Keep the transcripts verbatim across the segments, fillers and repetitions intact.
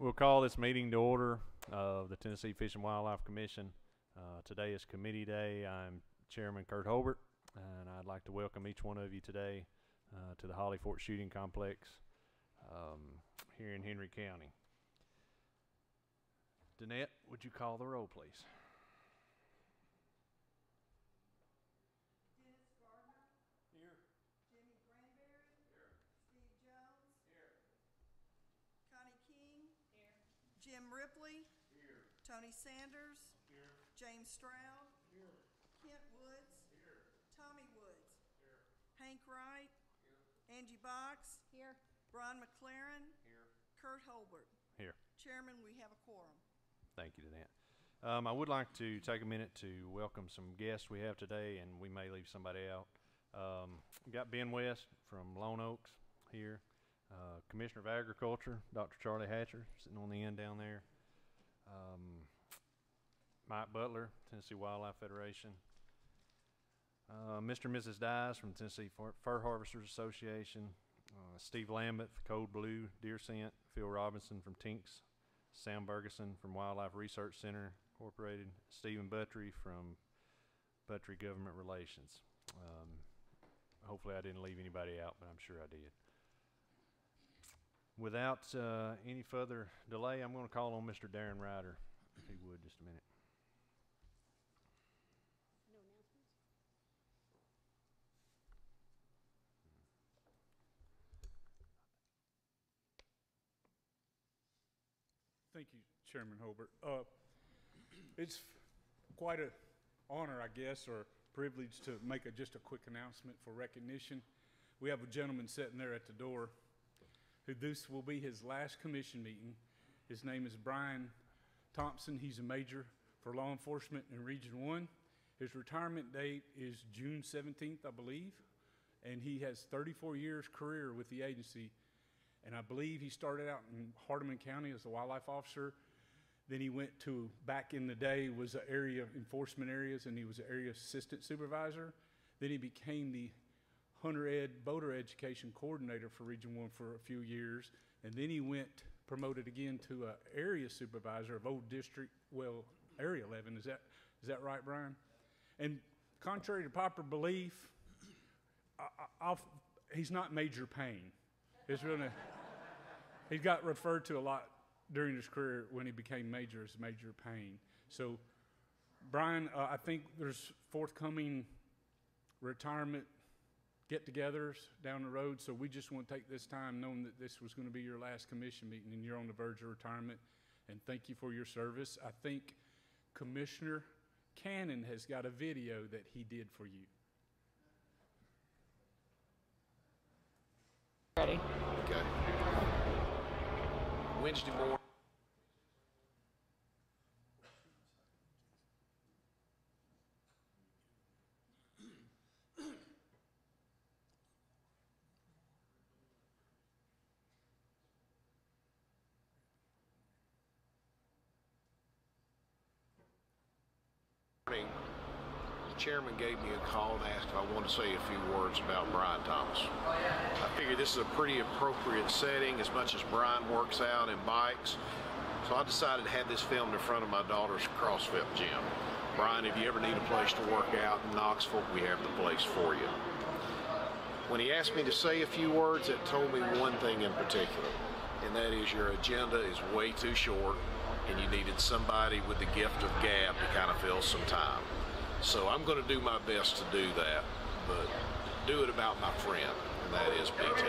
We'll call this meeting to order of the Tennessee Fish and Wildlife Commission. Uh, today is committee day. I'm Chairman Kurt Holbert, and I'd like to welcome each one of you today uh, to the Holly Fort Shooting Complex um, here in Henry County. Danette, would you call the roll, please? Jim Ripley. Here. Tony Sanders. Here. James Stroud. Here. Kent Woods. Here. Tommy Woods. Here. Hank Wright. Here. Angie Box. Here. Brian McLaren. Here. Kurt Holbert. Here. Chairman, we have a quorum. Thank you, Danette. Um, I would like to take a minute to welcome some guests we have today, and we may leave somebody out. Um, we've got Ben West from Lone Oaks here. Uh, Commissioner of Agriculture, Doctor Charlie Hatcher, sitting on the end down there. Um, Mike Butler, Tennessee Wildlife Federation. Uh, Mister and Missus Dyes from Tennessee Fur, Fur Harvesters Association. Uh, Steve Lambert from Cold Blue Deer Scent. Phil Robinson from Tinks. Sam Bergeson from Wildlife Research Center Incorporated. Stephen Buttry from Buttry Government Relations. Um, hopefully I didn't leave anybody out, but I'm sure I did. Without uh, any further delay, I'm going to call on Mister Darren Ryder, if he would, just a minute. No announcements? Thank you, Chairman Holbert. Uh, it's quite an honor, I guess, or privilege to make a, just a quick announcement for recognition. We have a gentleman sitting there at the door. This will be his last commission meeting. His name is Brian Thompson. He's a major for law enforcement in Region one. His retirement date is June seventeenth, I believe, and he has thirty-four years career with the agency, and I believe he started out in Hardeman County as a wildlife officer. Then he went to, back in the day, was an area enforcement areas, and he was an area assistant supervisor. Then he became the Hunter Ed Boater Education Coordinator for Region one for a few years, and then he went promoted again to an area supervisor of old district, well, Area eleven. Is that is that right, Brian? And contrary to popular belief, I, I, he's not Major Payne. It's really he got referred to a lot during his career when he became major as Major Payne. So, Brian, uh, I think there's forthcoming retirement get-togethers down the road, so we just want to take this time knowing that this was going to be your last commission meeting and you're on the verge of retirement, and thank you for your service. I think Commissioner Cannon has got a video that he did for you. Ready? Okay. Wednesday morning. Chairman gave me a call and asked if I wanted to say a few words about Brian Thomas. I figured this is a pretty appropriate setting as much as Brian works out and bikes. So I decided to have this filmed in front of my daughter's CrossFit gym. Brian, if you ever need a place to work out in Knoxville, we have the place for you. When he asked me to say a few words, it told me one thing in particular, and that is your agenda is way too short and you needed somebody with the gift of gab to kind of fill some time. So I'm going to do my best to do that, but do it about my friend, and that is B T.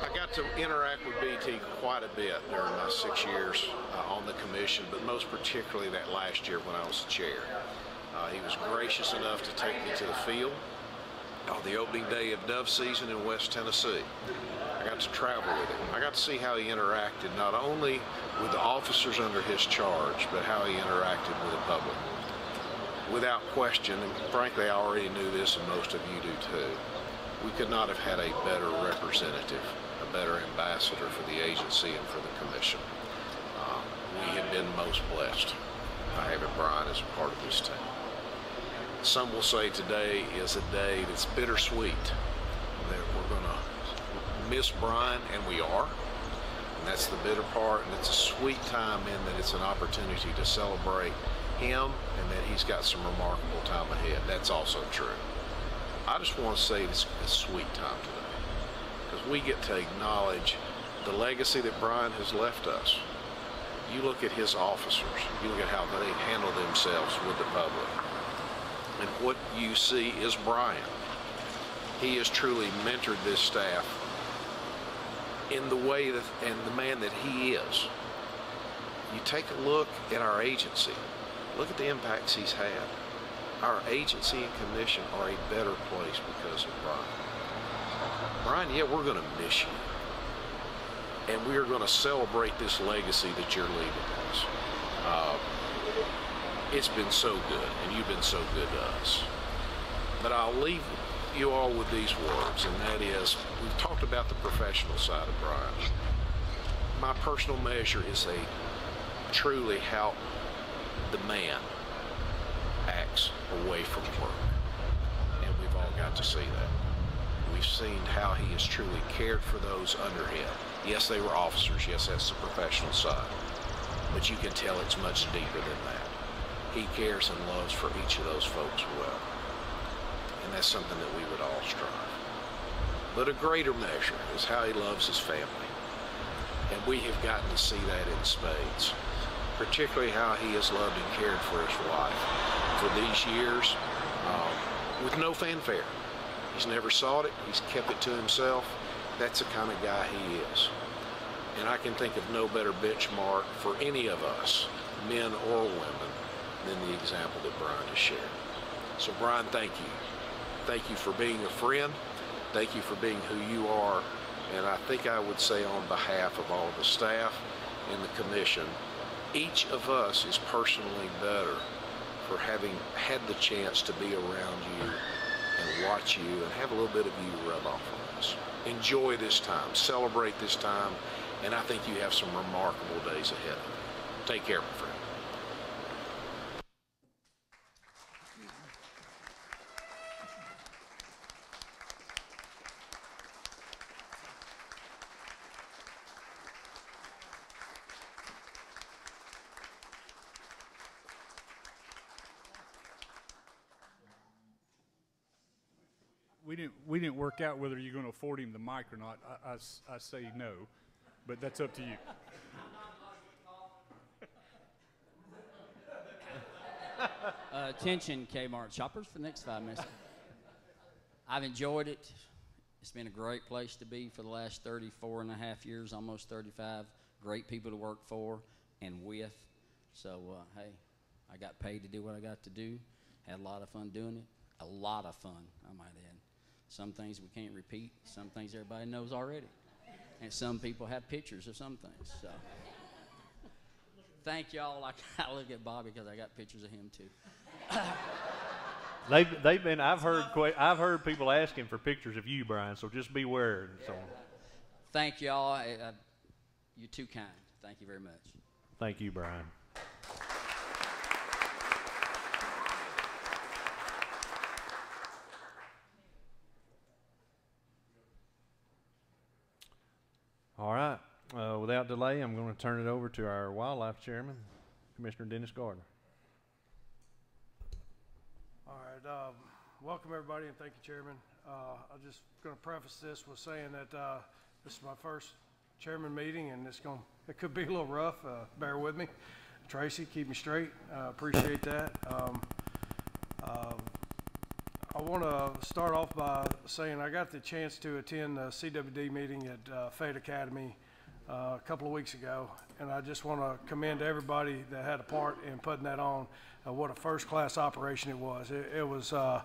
I got to interact with B T quite a bit during my six years uh, on the commission, but most particularly that last year when I was the chair. Uh, he was gracious enough to take me to the field on the opening day of dove season in West Tennessee. I got to travel with him. I got to see how he interacted not only with the officers under his charge, but how he interacted with the public. Without question, and frankly I already knew this and most of you do too, we could not have had a better representative, a better ambassador for the agency and for the commission. Uh, we have been most blessed by having Brian as a part of this team. Some will say today is a day that's bittersweet, that we're going to miss Brian, and we are. and that's the bitter part, and it's a sweet time in that it's an opportunity to celebrate him and that he's got some remarkable time ahead. That's also true. I just want to say it's a sweet time today because we get to acknowledge the legacy that Brian has left us. You look at his officers, you look at how they handle themselves with the public, and what you see is Brian. He has truly mentored this staff in the way that, and the man that he is. You take a look at our agency, look at the impacts he's had. Our agency and commission are a better place because of Brian. Brian, yeah, we're gonna miss you. And we are going to celebrate this legacy that you're leaving us. Uh, it's been so good, and you've been so good to us. But I'll leave you all with these words, and that is, we've talked about the professional side of Brian. My personal measure is a truly how the man acts away from work. And we've all got to see that. We've seen how he has truly cared for those under him. Yes, they were officers. Yes, that's the professional side. But you can tell it's much deeper than that. He cares and loves for each of those folks well. And that's something that we would all strive. But a greater measure is how he loves his family. And we have gotten to see that in spades, particularly how he has loved and cared for his wife for these years um, with no fanfare. He's never sought it. He's kept it to himself. That's the kind of guy he is. And I can think of no better benchmark for any of us, men or women, than the example that Brian has shared. So Brian, thank you. Thank you for being a friend. Thank you for being who you are. And I think I would say on behalf of all the staff and the commission, each of us is personally better for having had the chance to be around you and watch you and have a little bit of you rub off on us. Enjoy this time, celebrate this time, and I think you have some remarkable days ahead. Take care, my friend. We didn't, we didn't work out whether you're going to afford him the mic or not. I, I, I say no, but that's up to you. Uh, attention, Kmart shoppers, for the next five minutes. I've enjoyed it. It's been a great place to be for the last thirty-four and a half years, almost thirty-five. Great people to work for and with. So, uh, hey, I got paid to do what I got to do. Had a lot of fun doing it. A lot of fun, I might add. Some things we can't repeat, some things everybody knows already. And some people have pictures of some things, so. Thank y'all, I, I look at Bobby because I got pictures of him too. they've, they've been, I've heard, I've heard people asking for pictures of you, Brian, so just beware and yeah. So on. Thank y'all, I, I, you're too kind. Thank you very much. Thank you, Brian. All right. Uh, without delay, I'm going to turn it over to our wildlife chairman, Commissioner Dennis Gardner. All right. Um, welcome, everybody, and thank you, Chairman. Uh, I'm just going to preface this with saying that uh, this is my first chairman meeting, and it's going it could be a little rough. Uh, bear with me. Tracy, keep me straight. I uh, appreciate that. Um, uh, I want to start off by saying I got the chance to attend the C W D meeting at uh, Fayette Academy uh, a couple of weeks ago, and I just want to commend everybody that had a part in putting that on. Uh, what a first-class operation it was. It, it was uh,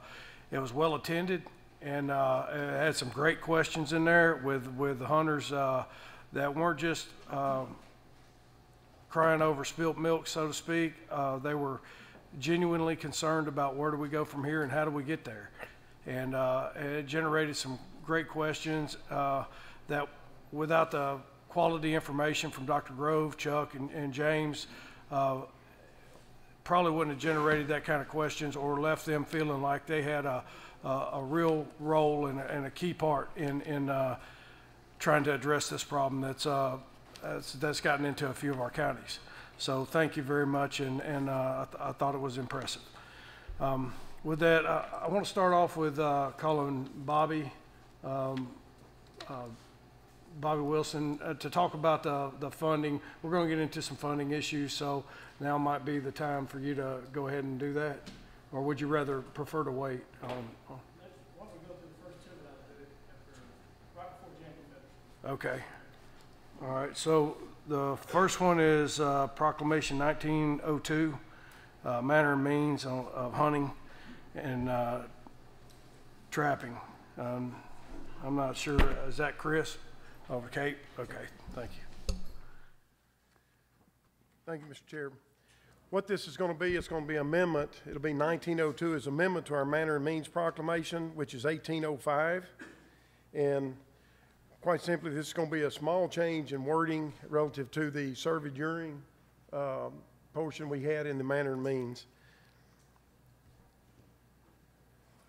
it was well attended, and uh, it had some great questions in there with with the hunters uh, that weren't just um, crying over spilt milk, so to speak. Uh, they were genuinely concerned about where do we go from here and how do we get there, and uh, it generated some great questions uh, that without the quality information from Doctor Grove, Chuck, and, and James uh, probably wouldn't have generated that kind of questions or left them feeling like they had a, a, a real role and a, and a key part in, in uh, trying to address this problem that's uh, uh, that's gotten into a few of our counties. So thank you very much, and, and uh, I, th I thought it was impressive. Um, with that, I, I want to start off with uh, calling Bobby, um, uh, Bobby Wilson, uh, to talk about the, the funding. We're going to get into some funding issues, so now might be the time for you to go ahead and do that, or would you rather prefer to wait on? on? Okay. All right. So the first one is uh, Proclamation nineteen oh two, uh, manner and means on, of hunting and uh, trapping. Um, I'm not sure. Is that Chris over Cape? Okay. Thank you. Thank you, Mister Chair. What this is going to be, it's going to be an amendment. It'll be nineteen oh two as amendment to our manner and means proclamation, which is eighteen oh five, and quite simply, this is going to be a small change in wording relative to the cervid urine uh, portion we had in the manner and means.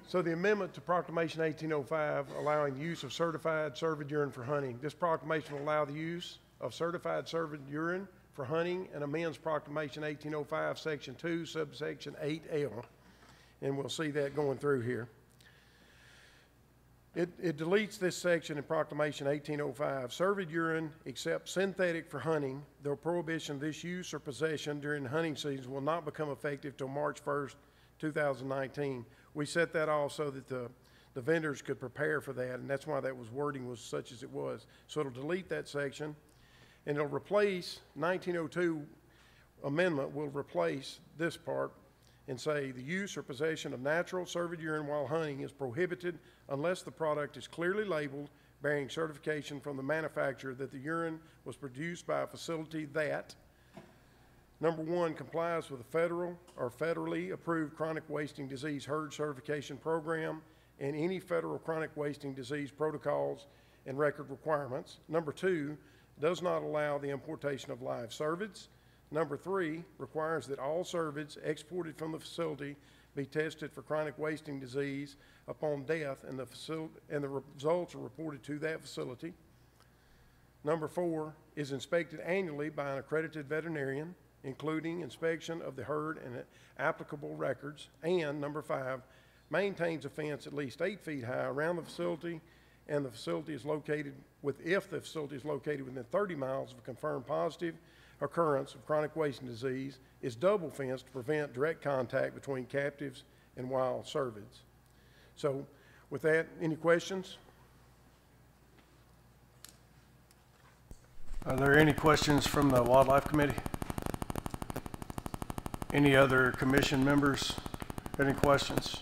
So the amendment to Proclamation eighteen oh five allowing use of certified cervid urine for hunting. This proclamation will allow the use of certified cervid urine for hunting and amends Proclamation eighteen oh five, Section two, Subsection eight L. And we'll see that going through here. It, it deletes this section in Proclamation eighteen oh five. Cervid urine, except synthetic for hunting, though prohibition of this use or possession during the hunting season will not become effective till March first, two thousand nineteen. We set that off so that the, the vendors could prepare for that, and that's why that was wording was such as it was. So it'll delete that section, and it'll replace nineteen oh two amendment will replace this part and say the use or possession of natural cervid urine while hunting is prohibited unless the product is clearly labeled bearing certification from the manufacturer that the urine was produced by a facility that, number one, complies with the federal or federally approved chronic wasting disease herd certification program and any federal chronic wasting disease protocols and record requirements. Number two, does not allow the importation of live cervids. Number three, requires that all cervids exported from the facility be tested for chronic wasting disease upon death, and the, and the results are reported to that facility. Number four, is inspected annually by an accredited veterinarian, including inspection of the herd and applicable records. And number five, maintains a fence at least eight feet high around the facility, and the facility is located with, if the facility is located within thirty miles of a confirmed positive occurrence of chronic wasting disease, is double fenced to prevent direct contact between captives and wild cervids. So with that, any questions? Are there any questions from the Wildlife Committee? Any other commission members? Any questions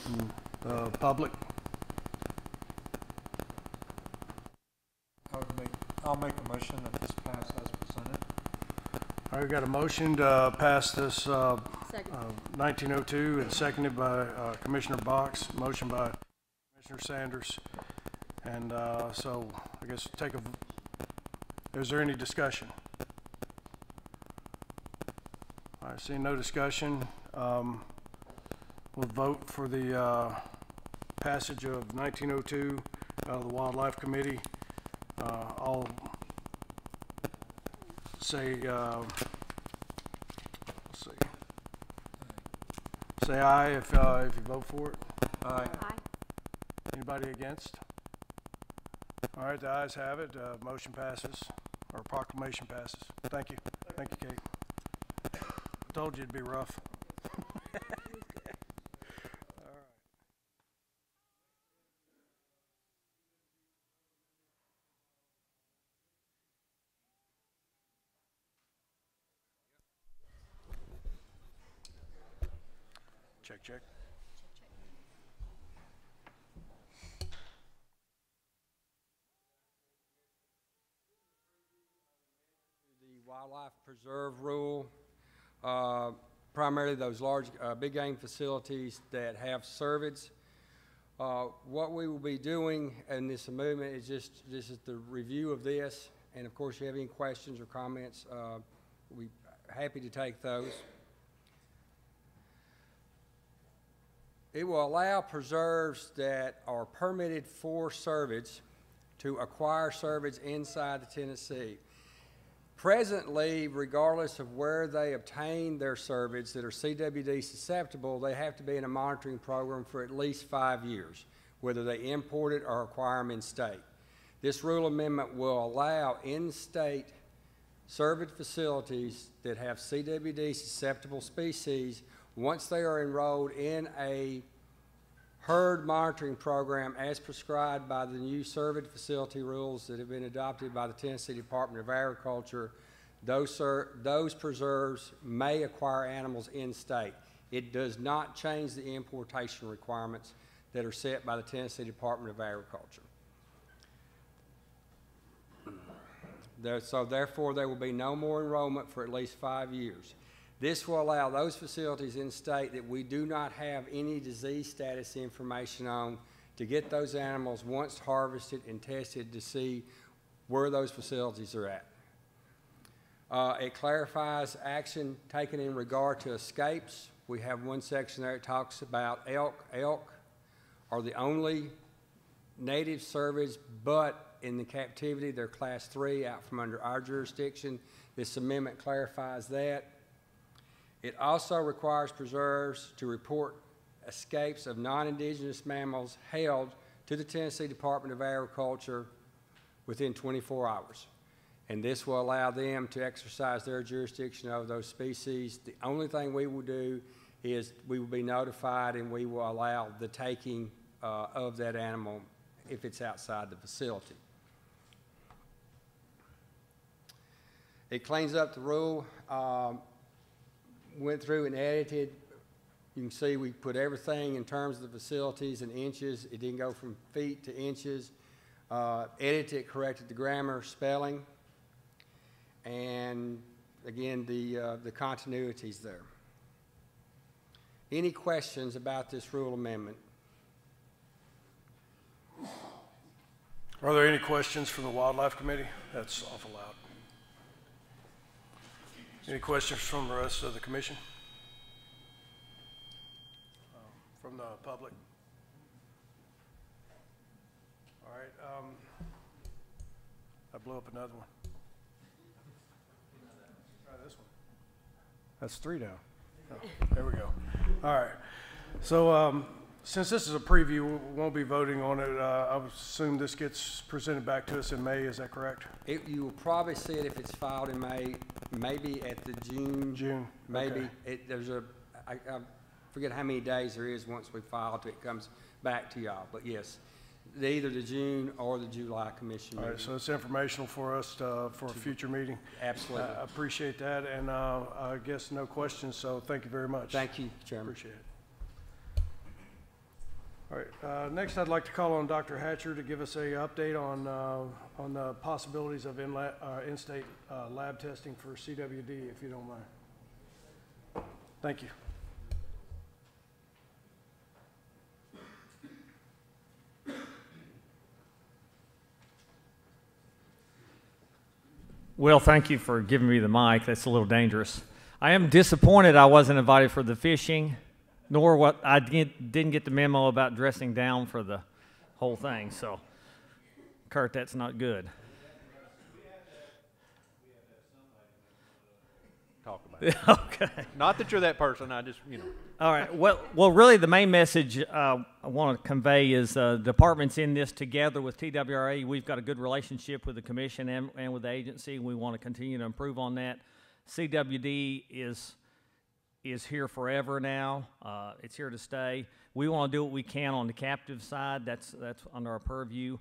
from the public? I would make, I'll make a motion that this passes. All right, we got a motion to uh, pass this uh, uh, nineteen oh two and seconded by uh, Commissioner Box, motion by Commissioner Sanders. And uh, so I guess take a, is there any discussion? All right, seeing no discussion, um, we'll vote for the uh, passage of nineteen oh two out of the Wildlife Committee. Uh, all Say, uh, let's see. Say aye if uh, if you vote for it. Aye. Aye. Anybody against? All right, the ayes have it. Uh, motion passes, or proclamation passes. Thank you. Thank you, Kate. I told you it'd be rough. Check, check. The wildlife preserve rule, uh, primarily those large uh, big game facilities that have cervids. Uh, what we will be doing in this amendment is just, this is the review of this, and of course, if you have any questions or comments, uh, we're happy to take those. It will allow preserves that are permitted for cervids to acquire cervids inside of Tennessee. Presently, regardless of where they obtain their cervids that are C W D susceptible, they have to be in a monitoring program for at least five years, whether they import it or acquire them in state. This rule amendment will allow in-state cervid facilities that have C W D susceptible species, once they are enrolled in a herd monitoring program as prescribed by the new cervid facility rules that have been adopted by the Tennessee Department of Agriculture, those, those preserves may acquire animals in state. It does not change the importation requirements that are set by the Tennessee Department of Agriculture. There, so therefore, there will be no more enrollment for at least five years. This will allow those facilities in state that we do not have any disease status information on to get those animals once harvested and tested to see where those facilities are at. Uh, it clarifies action taken in regard to escapes. We have one section there that talks about elk. Elk are the only native cervids, but in the captivity, they're class three out from under our jurisdiction. This amendment clarifies that. It also requires preserves to report escapes of non-indigenous mammals held to the Tennessee Department of Agriculture within twenty-four hours. And this will allow them to exercise their jurisdiction over those species. The only thing we will do is we will be notified and we will allow the taking uh, of that animal if it's outside the facility. It cleans up the rule. Um, went through and edited. You can see we put everything in terms of the facilities in inches. It didn't go from feet to inches. Uh, edited, corrected the grammar, spelling, and again, the, uh, the continuities there. Any questions about this rule amendment? Are there any questions from the Wildlife Committee? That's awful loud. Any questions from the rest of the commission? Um, from the public? All right. Um, I blew up another one. Try this one. That's three now. Oh, there we go. All right. So, um, since this is a preview, we won't be voting on it. Uh, I assume this gets presented back to us in May. Is that correct? It, you will probably see it if it's filed in May, maybe at the June. June. Maybe okay. it, there's a. I, I forget how many days there is once we file till it comes back to y'all. But yes, the, either the June or the July commission. All meeting. Right. So it's informational for us to, for to, a future meeting. Absolutely. I uh, appreciate that, and uh, I guess no questions. So thank you very much. Thank you, Chairman. Appreciate it. All right, uh, next I'd like to call on Doctor Hatcher to give us an update on, uh, on the possibilities of in-state uh, in uh, lab testing for C W D, if you don't mind. Thank you. Well, thank you for giving me the mic. That's a little dangerous. I am disappointed I wasn't invited for the fishing. Nor what I did, didn't get the memo about dressing down for the whole thing. So, Kurt, that's not good. Talk about it. Okay. Not that you're that person. I just, you know. All right. Well, well, really, the main message uh, I want to convey is uh, the department's in this together with T W R A. We've got a good relationship with the commission and, and with the agency. We want to continue to improve on that. C W D is. is here forever now. Uh, it's here to stay. We want to do what we can on the captive side. That's that's under our purview.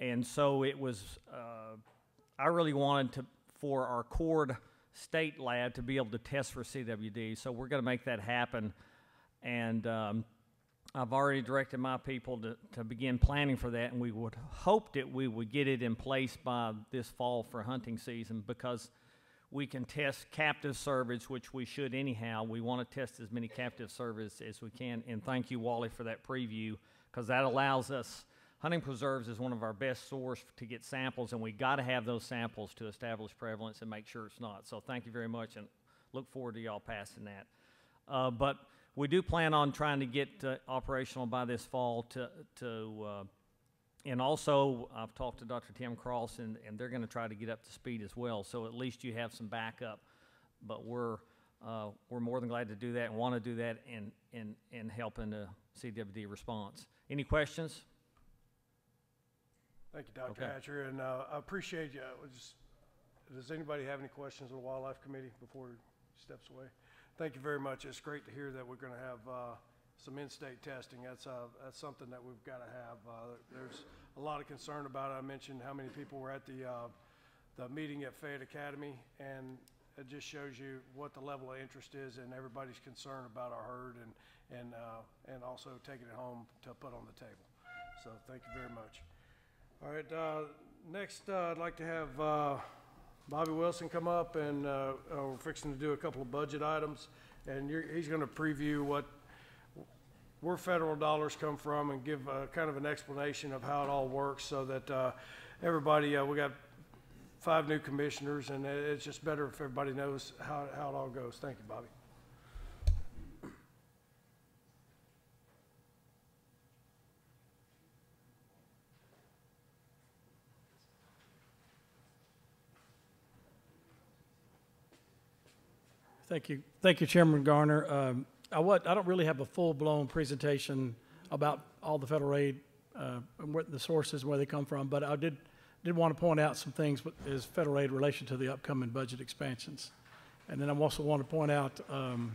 And so it was, uh, I really wanted to, for our cord state lab to be able to test for C W D. So we're going to make that happen. And um, I've already directed my people to, to begin planning for that. And we would hope that we would get it in place by this fall for hunting season, because we can test captive cervids, which we should anyhow. We want to test as many captive cervids as we can. And thank you, Wally, for that preview, because that allows us, hunting preserves is one of our best source to get samples, and we got to have those samples to establish prevalence and make sure it's not. So thank you very much, and look forward to y'all passing that. Uh, but we do plan on trying to get uh, operational by this fall to, to uh, and also I've talked to Doctor Tim Cross, and, and they're going to try to get up to speed as well. So at least you have some backup. But we're uh, we're more than glad to do that and want to do that and and and help in the C W D response. Any questions? Thank you, Doctor Okay. Hatcher, and uh, I appreciate you. Just, does anybody have any questions on the Wildlife Committee before he steps away? Thank you very much. It's great to hear that we're going to have uh, some in-state testing. That's, uh, that's something that we've got to have. Uh, there's a lot of concern about it. I mentioned how many people were at the, uh, the meeting at Fayette Academy, and it just shows you what the level of interest is and everybody's concern about our herd and, and, uh, and also taking it home to put on the table. So thank you very much. All right, uh, next uh, I'd like to have uh, Bobby Wilson come up, and uh, uh, we're fixing to do a couple of budget items, and you're, he's going to preview what where federal dollars come from and give uh, kind of an explanation of how it all works, so that uh, everybody, uh, we got five new commissioners, and it's just better if everybody knows how, how it all goes. Thank you, Bobby. Thank you. Thank you, Chairman Garner. Um, I, what, I don't really have a full-blown presentation about all the federal aid, uh, and what the sources, where they come from, but I did, did want to point out some things as federal aid relation to the upcoming budget expansions. And then I also want to point out um,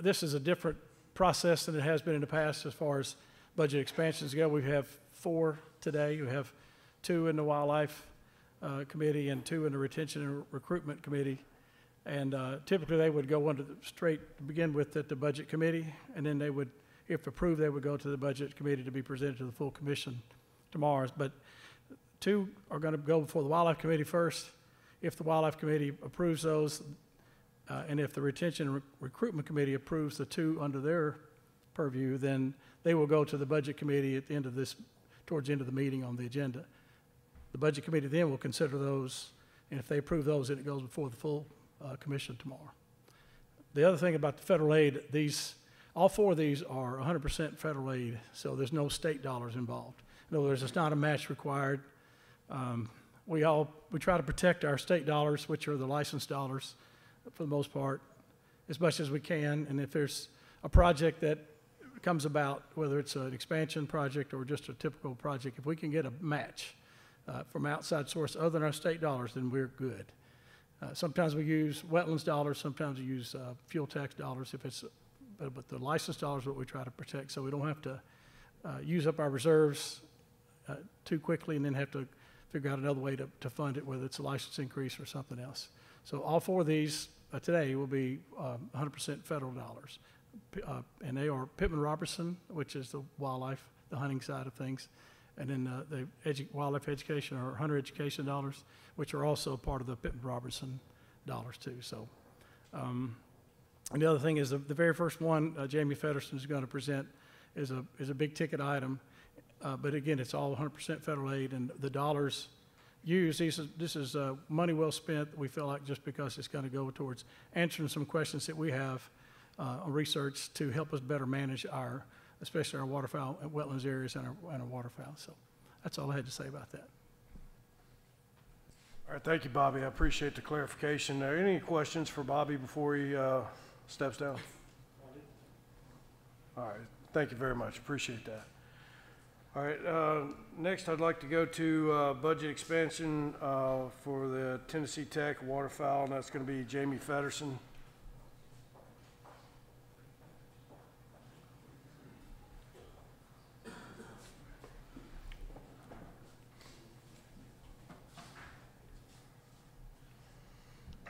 this is a different process than it has been in the past as far as budget expansions go. We have four today. You have two in the Wildlife uh, Committee and two in the Retention and Recruitment Committee. And uh, typically they would go under the straight to begin with at the budget committee, and then they would, if approved, they would go to the budget committee to be presented to the full commission tomorrow. But two are going to go before the wildlife committee first. If the wildlife committee approves those, uh, and if the retention and Re recruitment committee approves the two under their purview, then they will go to the budget committee at the end of this, towards the end of the meeting on the agenda. The budget committee then will consider those, and if they approve those, then it goes before the full Uh, commission tomorrow. The other thing about the federal aid, these, all four of these are one hundred percent federal aid, so there's no state dollars involved. In other words, it's not a match required. Um, we all, we try to protect our state dollars, which are the licensed dollars for the most part, as much as we can. And if there's a project that comes about, whether it's an expansion project or just a typical project, if we can get a match uh, from outside source other than our state dollars, then we're good. Uh, sometimes we use wetlands dollars, sometimes we use uh, fuel tax dollars, if it's, but, but the license dollars are what we try to protect, so we don't have to uh, use up our reserves uh, too quickly and then have to figure out another way to, to fund it, whether it's a license increase or something else. So all four of these uh, today will be one hundred percent um, federal dollars, P uh, and they are Pittman Robertson, which is the wildlife, the hunting side of things, and then uh, the edu wildlife education or hunter education dollars, which are also part of the Pittman Robertson dollars too. So, um, and the other thing is the, the very first one uh, Jamie Feddersen is going to present is a is a big ticket item, uh, but again it's all one hundred percent federal aid, and the dollars used. These are, this is uh, money well spent. We feel like just because it's going to go towards answering some questions that we have uh, on research to help us better manage our, especially our waterfowl and wetlands areas and our, and our waterfowl. So that's all I had to say about that. All right, thank you, Bobby. I appreciate the clarification. Are any questions for Bobby before he uh, steps down? All right, thank you very much. Appreciate that. All right, uh, next I'd like to go to uh, budget expansion uh, for the Tennessee Tech waterfowl, and that's going to be Jamie Feddersen.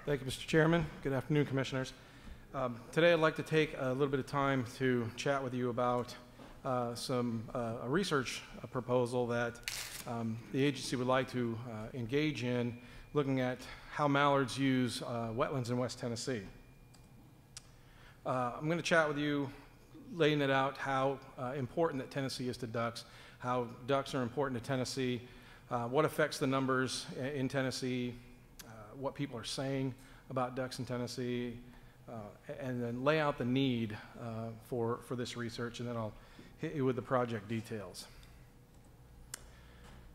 Thank you, Mister Chairman. Good afternoon, Commissioners. Um, today I'd like to take a little bit of time to chat with you about uh, some uh, a research proposal that um, the agency would like to uh, engage in, looking at how mallards use uh, wetlands in West Tennessee. Uh, I'm going to chat with you, laying it out how uh, important that Tennessee is to ducks, how ducks are important to Tennessee, uh, what affects the numbers in Tennessee, what people are saying about ducks in Tennessee, uh, and then lay out the need uh, for, for this research, and then I'll hit you with the project details.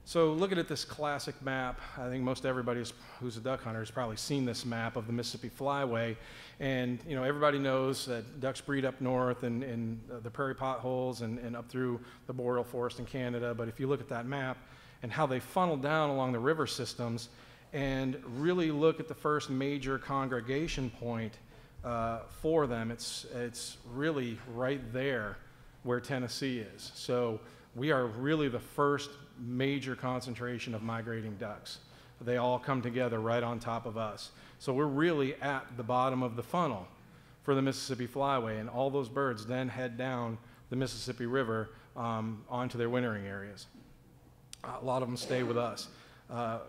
So looking at this classic map, I think most everybody who's a duck hunter has probably seen this map of the Mississippi Flyway. And you know, everybody knows that ducks breed up north and in the prairie potholes and, and up through the boreal forest in Canada. But if you look at that map and how they funnel down along the river systems and really look at the first major congregation point uh, for them, it's, it's really right there where Tennessee is. So we are really the first major concentration of migrating ducks. They all come together right on top of us. So we're really at the bottom of the funnel for the Mississippi Flyway, and all those birds then head down the Mississippi River um, onto their wintering areas. A lot of them stay with us. Uh,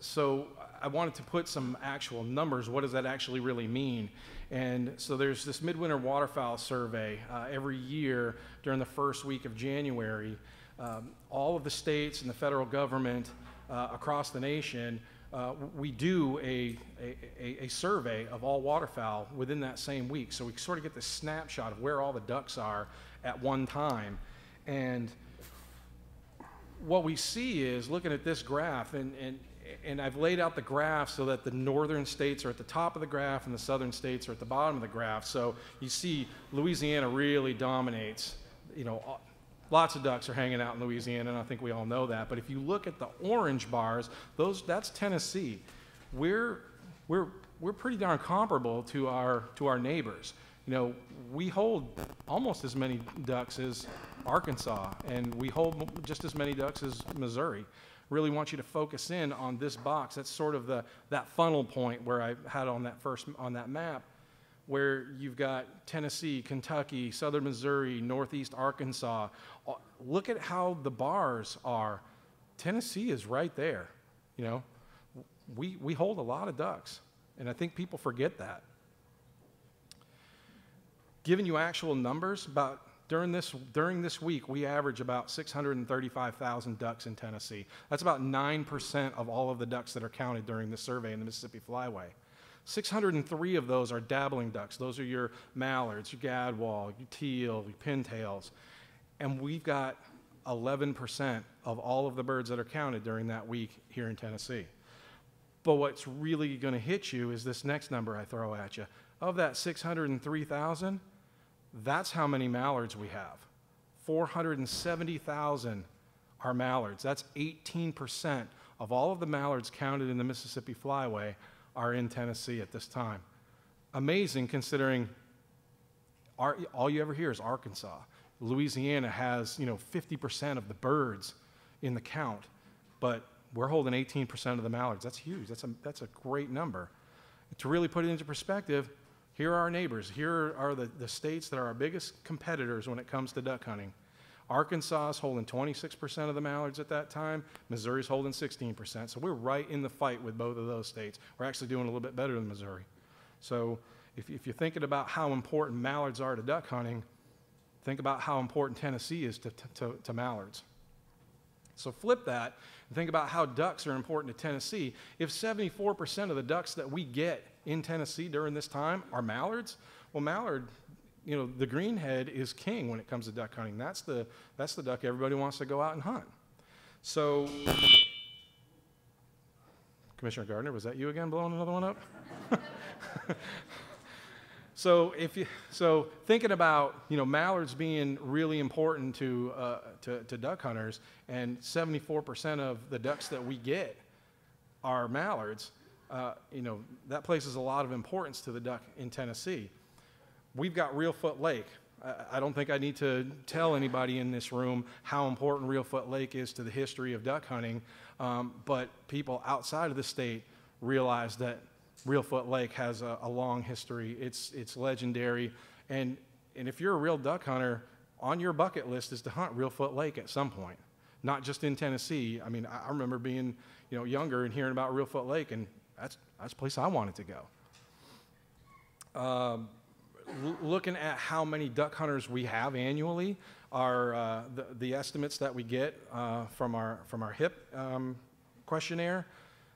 so I wanted to put some actual numbers. What does that actually really mean? And so there's this midwinter waterfowl survey uh, every year during the first week of January. Um, all of the states and the federal government uh, across the nation, uh, we do a, a, a survey of all waterfowl within that same week. So we sort of get this snapshot of where all the ducks are at one time. And what we see is, looking at this graph, and, and, and I've laid out the graph so that the northern states are at the top of the graph and the southern states are at the bottom of the graph. So you see Louisiana really dominates, you know. Lots of ducks are hanging out in Louisiana, and I think we all know that. But if you look at the orange bars, those, that's Tennessee. We're, we're, we're pretty darn comparable to our, to our neighbors. You know, we hold almost as many ducks as Arkansas, and we hold just as many ducks as Missouri. Really want you to focus in on this box. That's sort of the, that funnel point where I had on that, first, on that map, where you've got Tennessee, Kentucky, southern Missouri, northeast Arkansas. Look at how the bars are. Tennessee is right there. You know, we, we hold a lot of ducks, and I think people forget that. Giving you actual numbers, about during this, during this week, we average about six hundred thirty-five thousand ducks in Tennessee. That's about nine percent of all of the ducks that are counted during the survey in the Mississippi Flyway. six hundred three of those are dabbling ducks. Those are your mallards, your gadwall, your teal, your pintails. And we've got eleven percent of all of the birds that are counted during that week here in Tennessee. But what's really going to hit you is this next number I throw at you. Of that six hundred three thousand, that's how many mallards we have. four hundred seventy thousand are mallards. That's eighteen percent of all of the mallards counted in the Mississippi Flyway are in Tennessee at this time. Amazing, considering our, all you ever hear is Arkansas. Louisiana has, you know, fifty percent of the birds in the count, but we're holding eighteen percent of the mallards. That's huge. That's a, that's a great number. To really put it into perspective, here are our neighbors. Here are the, the states that are our biggest competitors when it comes to duck hunting. Arkansas is holding twenty-six percent of the mallards at that time. Missouri's holding sixteen percent. So we're right in the fight with both of those states. We're actually doing a little bit better than Missouri. So if, if you're thinking about how important mallards are to duck hunting, think about how important Tennessee is to, to, to mallards. So flip that and think about how ducks are important to Tennessee. If seventy-four percent of the ducks that we get in Tennessee during this time are mallards, well, mallard, you know, the greenhead is king when it comes to duck hunting. That's the, that's the duck everybody wants to go out and hunt. So, Commissioner Gardner, was that you again blowing another one up? So, if you, so thinking about, you know, mallards being really important to, uh, to, to duck hunters, and seventy-four percent of the ducks that we get are mallards, uh, you know, that places a lot of importance to the duck in Tennessee. We've got Real Foot Lake. I don't think I need to tell anybody in this room how important Real Foot Lake is to the history of duck hunting, um, but people outside of the state realize that Real Foot Lake has a, a long history. It's, it's legendary, and, and if you're a real duck hunter, on your bucket list is to hunt Real Foot Lake at some point, not just in Tennessee. I mean, I remember being, you know, younger and hearing about Real Foot Lake, and that's, that's a place I wanted to go. Um, Looking at how many duck hunters we have annually, are uh, the, the estimates that we get uh, from our from our H I P um, questionnaire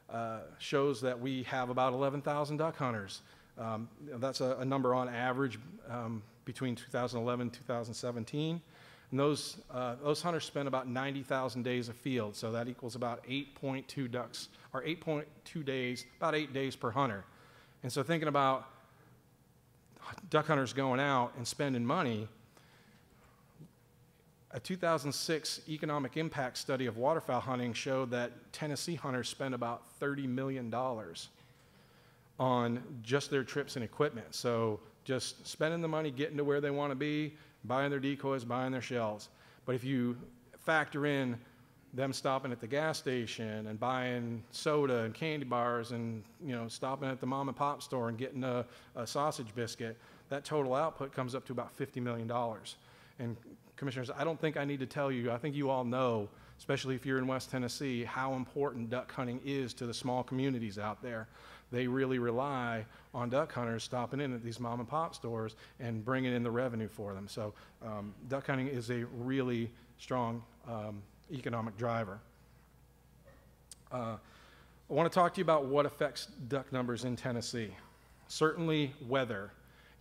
uh, shows that we have about eleven thousand duck hunters. Um, that's a, a number on average um, between two thousand eleven and two thousand seventeen. And those, uh, those hunters spend about ninety thousand days afield, so that equals about eight point two ducks, or eight point two days, about eight days per hunter. And so thinking about duck hunters going out and spending money, a two thousand six economic impact study of waterfowl hunting showed that Tennessee hunters spend about thirty million dollars on just their trips and equipment. So just spending the money, getting to where they want to be, buying their decoys, buying their shells. But if you factor in them stopping at the gas station and buying soda and candy bars and, you know, stopping at the mom and pop store and getting a, a sausage biscuit, that total output comes up to about fifty million dollars. And commissioners, I don't think I need to tell you, I think you all know, especially if you're in West Tennessee, how important duck hunting is to the small communities out there. They really rely on duck hunters stopping in at these mom and pop stores and bringing in the revenue for them. So um, duck hunting is a really strong um, economic driver. Uh, I want to talk to you about what affects duck numbers in Tennessee. Certainly weather,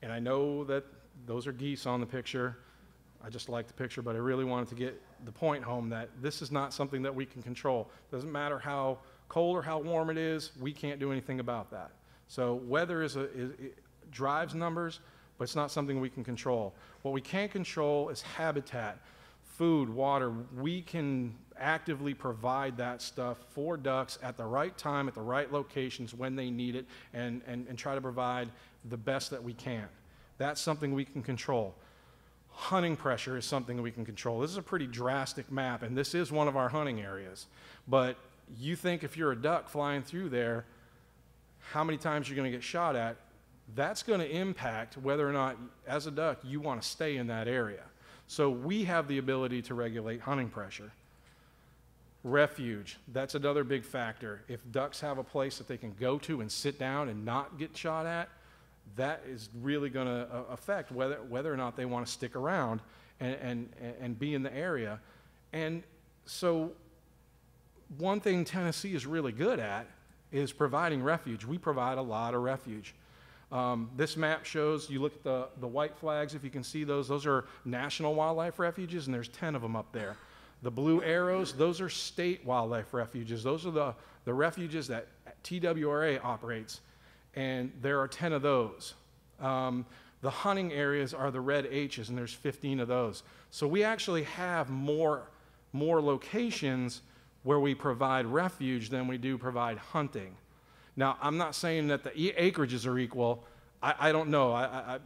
and I know that those are geese on the picture. I just like the picture, but I really wanted to get the point home that this is not something that we can control. It doesn't matter how cold or how warm it is, we can't do anything about that. So weather is a, is, it drives numbers, but it's not something we can control. What we can control is habitat, food, water. We can actively provide that stuff for ducks at the right time, at the right locations when they need it, and, and, and try to provide the best that we can. That's something we can control. Hunting pressure is something we can control. This is a pretty drastic map, and this is one of our hunting areas. But you think if you're a duck flying through there, how many times you're going to get shot at, that's going to impact whether or not, as a duck, you want to stay in that area. So we have the ability to regulate hunting pressure. Refuge, that's another big factor. If ducks have a place that they can go to and sit down and not get shot at, that is really going to affect whether, whether or not they want to stick around and, and, and be in the area. And so one thing Tennessee is really good at is providing refuge. We provide a lot of refuge. Um, this map shows, you look at the, the white flags, if you can see those, those are national wildlife refuges, and there's ten of them up there. The blue arrows, those are state wildlife refuges. Those are the, the refuges that T W R A operates. And there are ten of those. Um, the hunting areas are the red H's, and there's fifteen of those. So we actually have more, more locations where we provide refuge than we do provide hunting. Now, I'm not saying that the acreages are equal. I, I don't know. I, I,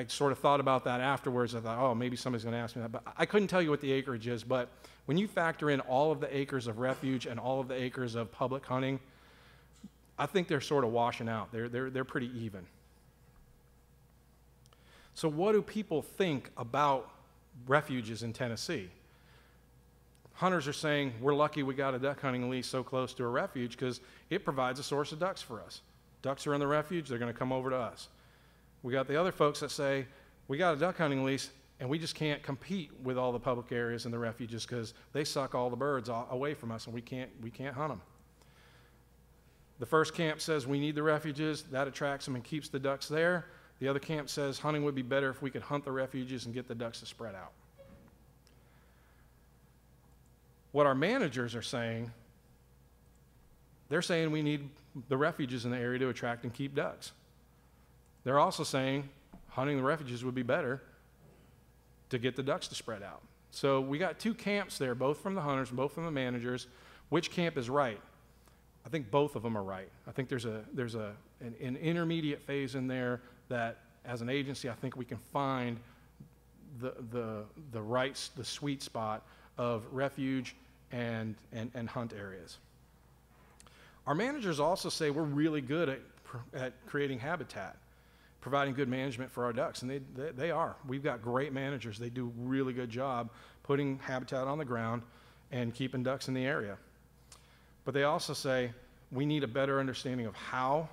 I sort of thought about that afterwards. I thought, oh, maybe somebody's going to ask me that. But I couldn't tell you what the acreage is. But when you factor in all of the acres of refuge and all of the acres of public hunting, I think they're sort of washing out. They're, they're, they're pretty even. So what do people think about refuges in Tennessee? Hunters are saying, we're lucky we got a duck hunting lease so close to a refuge because it provides a source of ducks for us. Ducks are in the refuge, they're going to come over to us. We got the other folks that say, we got a duck hunting lease and we just can't compete with all the public areas and the refuges because they suck all the birds away from us and we can't, we can't hunt them. The first camp says we need the refuges. That attracts them and keeps the ducks there. The other camp says hunting would be better if we could hunt the refuges and get the ducks to spread out. What our managers are saying, they're saying we need the refuges in the area to attract and keep ducks. They're also saying hunting the refuges would be better to get the ducks to spread out. So we got two camps there, both from the hunters and both from the managers. Which camp is right? I think both of them are right. I think there's a there's a an, an intermediate phase in there that, as an agency, I think we can find the the the right the sweet spot of refuge and and and hunt areas. Our managers also say we're really good at at creating habitat, providing good management for our ducks, and they they, they are. We've got great managers. They do a really good job putting habitat on the ground and keeping ducks in the area. But they also say we need a better understanding of how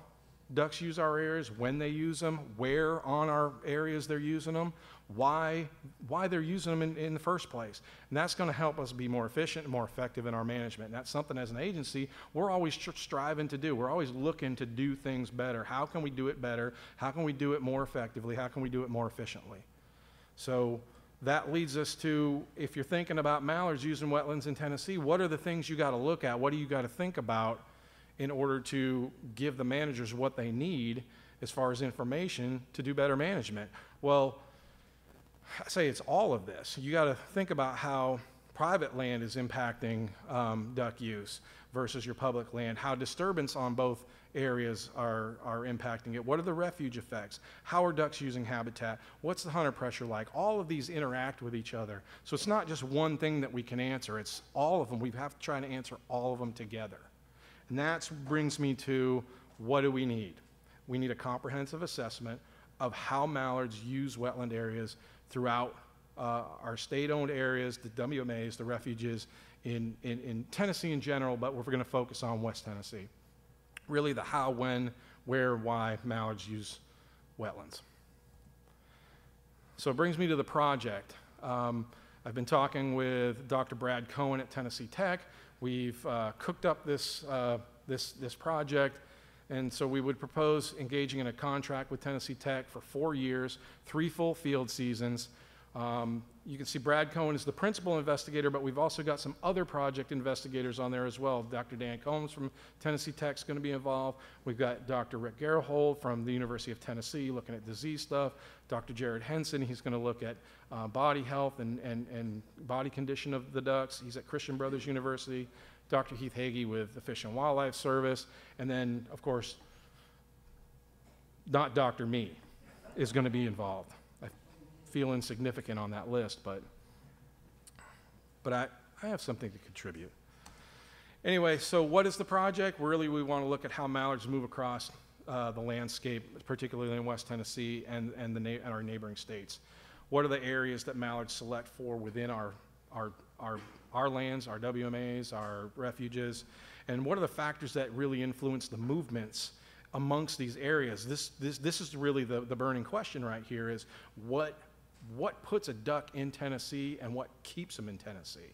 ducks use our areas, when they use them, where on our areas they're using them, why, why they're using them in, in the first place. And that's going to help us be more efficient and more effective in our management. And that's something as an agency we're always striving to do. We're always looking to do things better. How can we do it better? How can we do it more effectively? How can we do it more efficiently? So That leads us to, if you're thinking about mallards using wetlands in Tennessee, what are the things you gotta look at? What do you gotta think about in order to give the managers what they need as far as information to do better management? Well, I say it's all of this. You gotta think about how private land is impacting um, duck use versus your public land, how disturbance on both areas are, are impacting it. What are the refuge effects? How are ducks using habitat? What's the hunter pressure like? All of these interact with each other. So it's not just one thing that we can answer, it's all of them. We have to try to answer all of them together. And that brings me to, what do we need? We need a comprehensive assessment of how mallards use wetland areas throughout uh, our state-owned areas, the W M As, the refuges, in, in, in Tennessee in general, but we're gonna focus on West Tennessee. Really the how, when, where, why mallards use wetlands. So it brings me to the project. Um, I've been talking with Doctor Brad Cohen at Tennessee Tech. We've uh, cooked up this, uh, this, this project, and so we would propose engaging in a contract with Tennessee Tech for four years, three full field seasons. Um, you can see Brad Cohen is the principal investigator, but we've also got some other project investigators on there as well. Doctor Dan Combs from Tennessee Tech is going to be involved. We've got Doctor Rick Gerhold from the University of Tennessee looking at disease stuff. Doctor Jared Henson, he's going to look at uh, body health and, and, and body condition of the ducks. He's at Christian Brothers University. Doctor Heath Hagee with the Fish and Wildlife Service. And then, of course, not Doctor Me is going to be involved. Feel insignificant on that list, but but I, I have something to contribute. Anyway, so what is the project? Really, we want to look at how mallards move across uh, the landscape, particularly in West Tennessee and, and, the na and our neighboring states. What are the areas that mallards select for within our, our, our, our lands, our W M As, our refuges, and what are the factors that really influence the movements amongst these areas? This, this, this is really the, the burning question right here is what What puts a duck in Tennessee and what keeps them in Tennessee?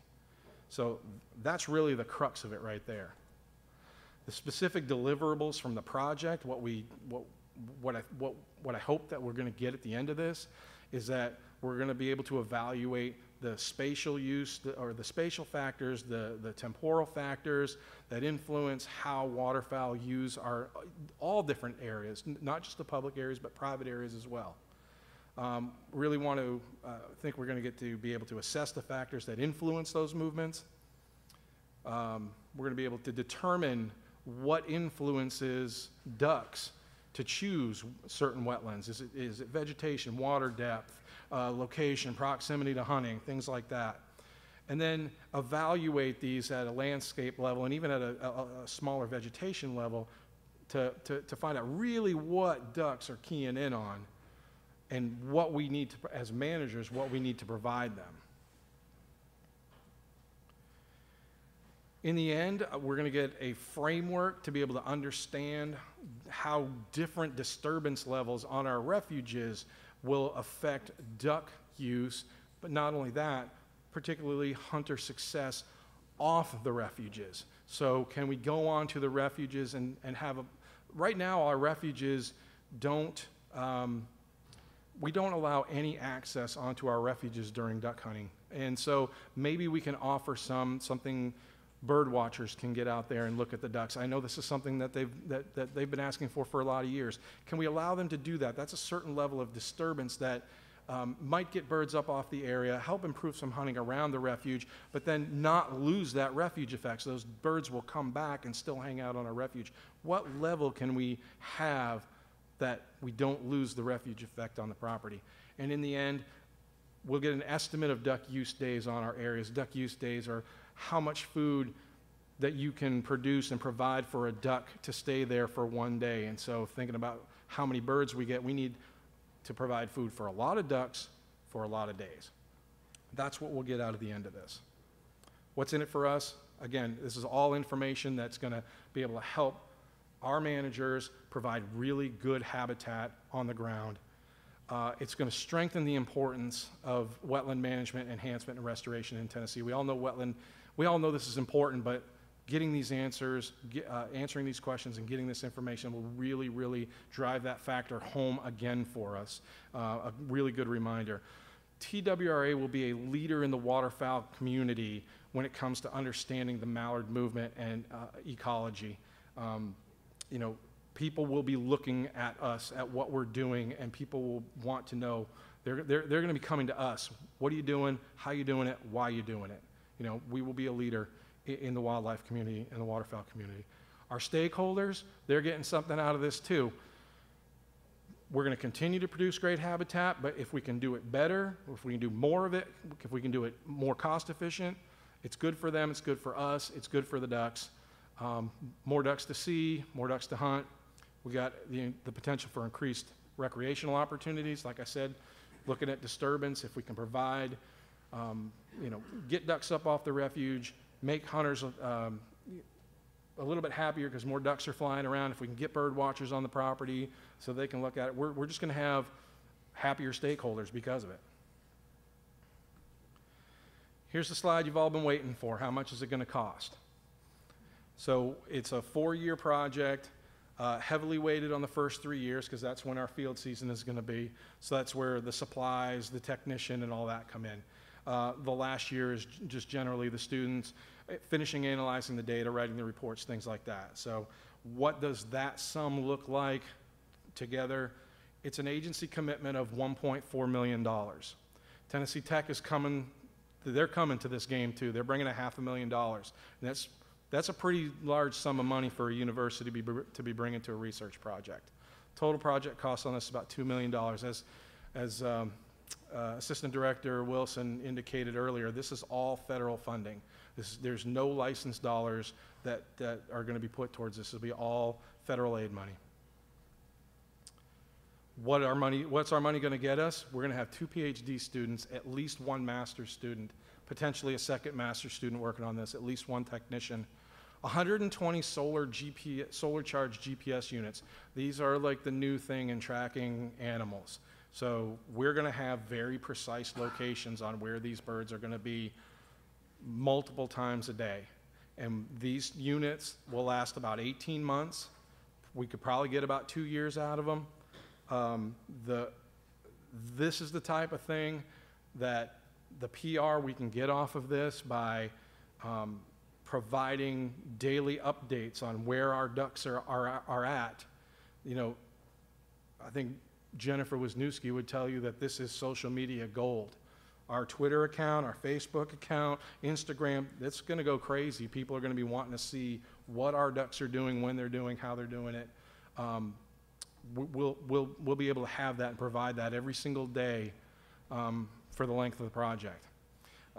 So that's really the crux of it right there. The specific deliverables from the project, what we, what, what I, what, what I hope that we're going to get at the end of this is that we're going to be able to evaluate the spatial use, the, or the spatial factors, the, the temporal factors that influence how waterfowl use our all different areas, not just the public areas, but private areas as well. Um, really want to uh, think we're going to get to be able to assess the factors that influence those movements. Um, we're going to be able to determine what influences ducks to choose certain wetlands. Is it, is it vegetation, water depth, uh, location, proximity to hunting, things like that. And then evaluate these at a landscape level and even at a, a, a smaller vegetation level to, to, to find out really what ducks are keying in on and what we need to, as managers, what we need to provide them. In the end, we're gonna get a framework to be able to understand how different disturbance levels on our refuges will affect duck use, but not only that, particularly hunter success off the refuges. So can we go on to the refuges and, and have a, right now our refuges don't, um, we don't allow any access onto our refuges during duck hunting. And so maybe we can offer some, something bird watchers can get out there and look at the ducks. I know this is something that they've, that, that they've been asking for for a lot of years. Can we allow them to do that? That's a certain level of disturbance that um, might get birds up off the area, help improve some hunting around the refuge, but then not lose that refuge effect. So those birds will come back and still hang out on our refuge. What level can we have that we don't lose the refuge effect on the property? And in the end, we'll get an estimate of duck use days on our areas. Duck use days are how much food that you can produce and provide for a duck to stay there for one day. And so thinking about how many birds we get, we need to provide food for a lot of ducks for a lot of days. That's what we'll get out of the end of this. What's in it for us? Again, this is all information that's gonna be able to help our managers provide really good habitat on the ground. Uh, it's going to strengthen the importance of wetland management, enhancement, and restoration in Tennessee. We all know wetland, we all know this is important, but getting these answers, get, uh, answering these questions and getting this information will really, really drive that factor home again for us. Uh, a really good reminder. T W R A will be a leader in the waterfowl community when it comes to understanding the mallard movement and uh, ecology. Um, you know, people will be looking at us, at what we're doing, and people will want to know. They're, they're, they're going to be coming to us. What are you doing? How are you doing it? Why are you doing it? You know, we will be a leader in, in the wildlife community and the waterfowl community. Our stakeholders, they're getting something out of this too. We're going to continue to produce great habitat, but if we can do it better, if we can do more of it, if we can do it more cost efficient, it's good for them, it's good for us, it's good for the ducks. Um, more ducks to see, more ducks to hunt. We got the, the potential for increased recreational opportunities. Like I said, looking at disturbance, if we can provide, um, you know, get ducks up off the refuge, make hunters um, a little bit happier because more ducks are flying around. If we can get bird watchers on the property so they can look at it, we're, we're just going to have happier stakeholders because of it. Here's the slide you've all been waiting for. How much is it going to cost? So it's a four-year project, uh, heavily weighted on the first three years because that's when our field season is going to be. So that's where the supplies, the technician, and all that come in. Uh, the last year is just generally the students finishing analyzing the data, writing the reports, things like that. So what does that sum look like together? It's an agency commitment of one point four million dollars. Tennessee Tech is coming, they're coming to this game too. They're bringing a half a million dollars. And that's, that's a pretty large sum of money for a university to be, to be bringing to a research project. Total project cost on this is about two million dollars. As, as um, uh, Assistant Director Wilson indicated earlier, this is all federal funding. This, there's no license dollars that, that are going to be put towards this. It'll be all federal aid money. What our money, what's our money going to get us? We're going to have two PhD students, at least one master's student, potentially a second master's student working on this, at least one technician. one hundred twenty solar, G P S, solar charged G P S units. These are like the new thing in tracking animals. So we're going to have very precise locations on where these birds are going to be multiple times a day, and these units will last about eighteen months. We could probably get about two years out of them. Um, the, this is the type of thing that the P R we can get off of this by um, providing daily updates on where our ducks are, are, are at. You know, I think Jennifer Wisniewski would tell you that this is social media gold. Our Twitter account, our Facebook account, Instagram, it's going to go crazy. People are going to be wanting to see what our ducks are doing, when they're doing, how they're doing it. Um, we'll, we'll, we'll be able to have that and provide that every single day um, for the length of the project.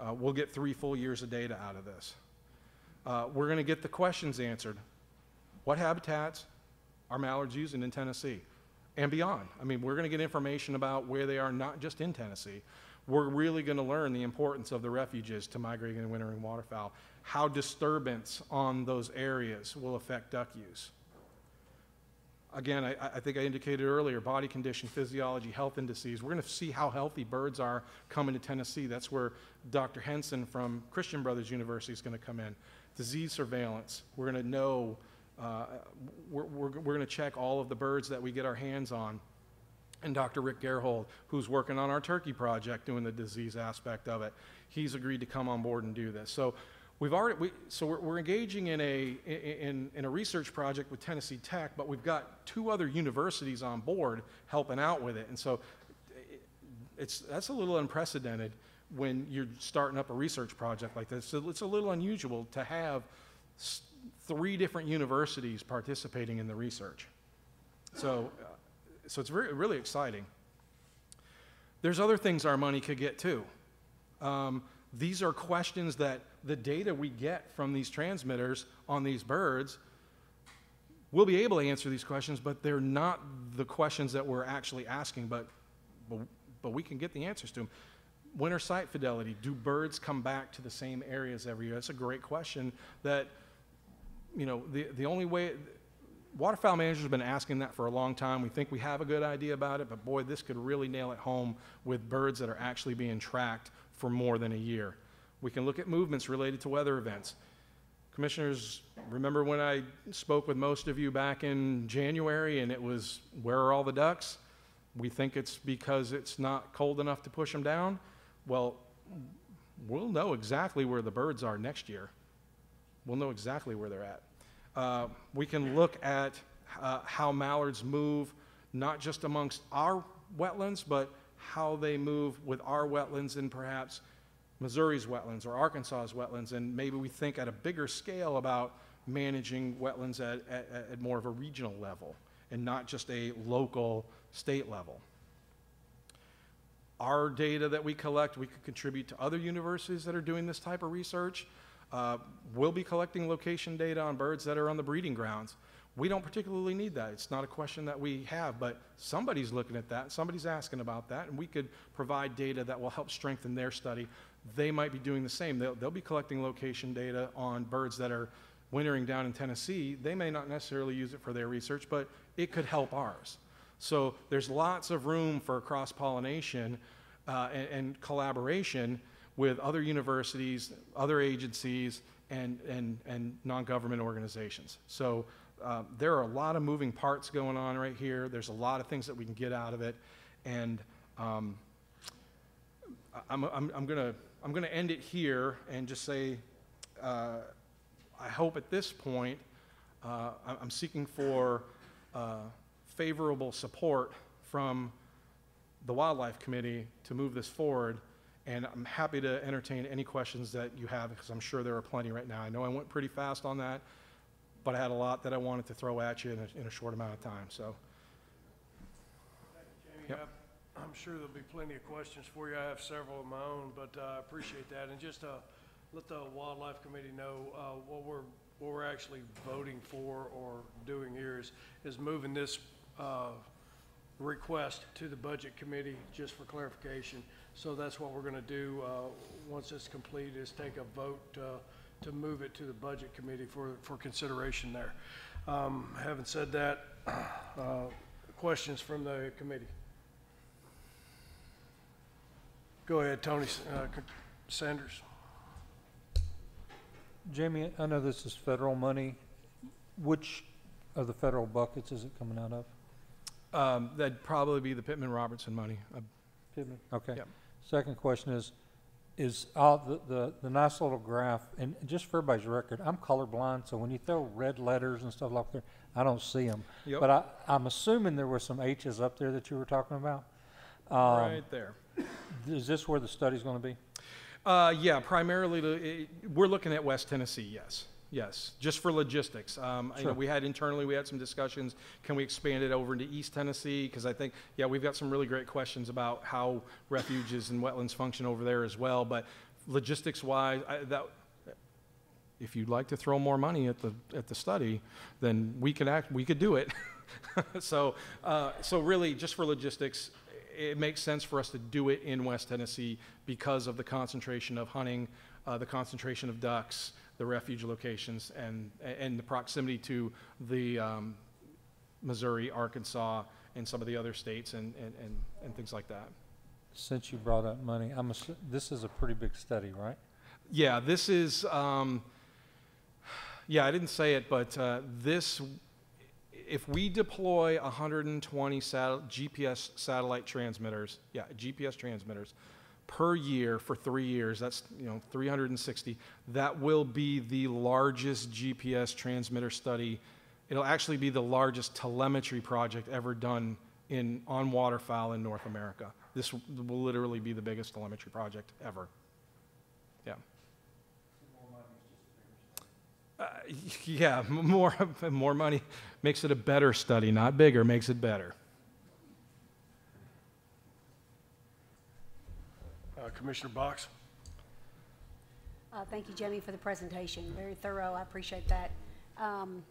Uh, we'll get three full years of data out of this. Uh, we're going to get the questions answered. What habitats are mallards using in Tennessee and beyond? I mean, we're going to get information about where they are, not just in Tennessee. We're really going to learn the importance of the refuges to migrating and wintering waterfowl, how disturbance on those areas will affect duck use. Again, I, I think I indicated earlier, body condition, physiology, health indices. We're going to see how healthy birds are coming to Tennessee. That's where Doctor Henson from Christian Brothers University is going to come in. Disease surveillance. We're going to know, uh, we're, we're, we're going to check all of the birds that we get our hands on. And Doctor Rick Gerhold, who's working on our turkey project, doing the disease aspect of it, he's agreed to come on board and do this. So we've already, we, so we're, we're engaging in a in, in a research project with Tennessee Tech, but we've got two other universities on board helping out with it, and so it, it's that's a little unprecedented when you're starting up a research project like this. So it's a little unusual to have three different universities participating in the research. So. Uh, So it's very, really exciting. There's other things our money could get too. Um, these are questions that the data we get from these transmitters on these birds, we'll be able to answer these questions, but they're not the questions that we're actually asking, but, but, but we can get the answers to them. Winter site fidelity, do birds come back to the same areas every year? That's a great question that, you know, the, the only way, waterfowl managers have been asking that for a long time. We think we have a good idea about it, but boy, this could really nail it home with birds that are actually being tracked for more than a year. We can look at movements related to weather events. Commissioners, remember when I spoke with most of you back in January and it was, where are all the ducks? We think it's because it's not cold enough to push them down. Well, we'll know exactly where the birds are next year. We'll know exactly where they're at. Uh, we can look at uh, how mallards move, not just amongst our wetlands, but how they move with our wetlands and perhaps Missouri's wetlands or Arkansas's wetlands. And maybe we think at a bigger scale about managing wetlands at, at, at more of a regional level and not just a local state level. Our data that we collect, we could contribute to other universities that are doing this type of research. Uh, we'll be collecting location data on birds that are on the breeding grounds. We don't particularly need that. It's not a question that we have, but somebody's looking at that, somebody's asking about that, and we could provide data that will help strengthen their study. They might be doing the same. They'll, they'll be collecting location data on birds that are wintering down in Tennessee. They may not necessarily use it for their research, but it could help ours. So there's lots of room for cross-pollination uh, and, and collaboration with other universities, other agencies, and, and, and non-government organizations. So uh, there are a lot of moving parts going on right here. There's a lot of things that we can get out of it. And um, I'm, I'm, I'm gonna, I'm gonna end it here and just say, uh, I hope at this point, uh, I'm seeking for uh, favorable support from the Wildlife Committee to move this forward, and I'm happy to entertain any questions that you have, because I'm sure there are plenty right now. I know I went pretty fast on that, but I had a lot that I wanted to throw at you in a, in a short amount of time, so. Thank you, Jamie. Yep. I'm sure there'll be plenty of questions for you. I have several of my own, but I uh, appreciate that. And just uh, let the Wildlife Committee know uh, what we're what we're actually voting for or doing here is, is moving this uh, request to the Budget Committee, just for clarification. So that's what we're going to do uh, once it's complete, is take a vote uh, to move it to the Budget Committee for, for consideration there. Um, having said that, uh, questions from the committee? Go ahead, Tony uh, Sanders. Jamie, I know this is federal money. Which of the federal buckets is it coming out of? Um, that'd probably be the Pittman Robertson money. Uh, Pittman. Okay. Yep. Second question is, is all the, the, the nice little graph, and just for everybody's record, I'm colorblind, so when you throw red letters and stuff like that, I don't see them. Yep. But I, I'm assuming there were some H's up there that you were talking about. Um, right there. Is this where the study's going to be? Uh, yeah, primarily to, it, we're looking at West Tennessee, yes. Yes, just for logistics. Um, sure. You know, we had internally, we had some discussions, can we expand it over into East Tennessee? Because I think, yeah, we've got some really great questions about how refuges and wetlands function over there as well. But logistics-wise, I, that, if you'd like to throw more money at the, at the study, then we could, act, we could do it. so, uh, so really, just for logistics, it makes sense for us to do it in West Tennessee because of the concentration of hunting, uh, the concentration of ducks, the refuge locations, and and the proximity to the um, Missouri, Arkansas, and some of the other states, and, and, and, and things like that. Since you brought up money, I'm a, this is a pretty big study, right? Yeah, this is, um, yeah, I didn't say it, but uh, this, if we deploy one hundred twenty sat G P S satellite transmitters, yeah, G P S transmitters per year for three years, that's, you know, three hundred sixty, that will be the largest G P S transmitter study. It'll actually be the largest telemetry project ever done in, on waterfowl in North America. This will literally be the biggest telemetry project ever. Yeah. Uh, yeah, more, more money makes it a better study, not bigger, makes it better. Uh, Commissioner Box. Uh, thank you, Jamie, for the presentation. Very thorough. I appreciate that. Um,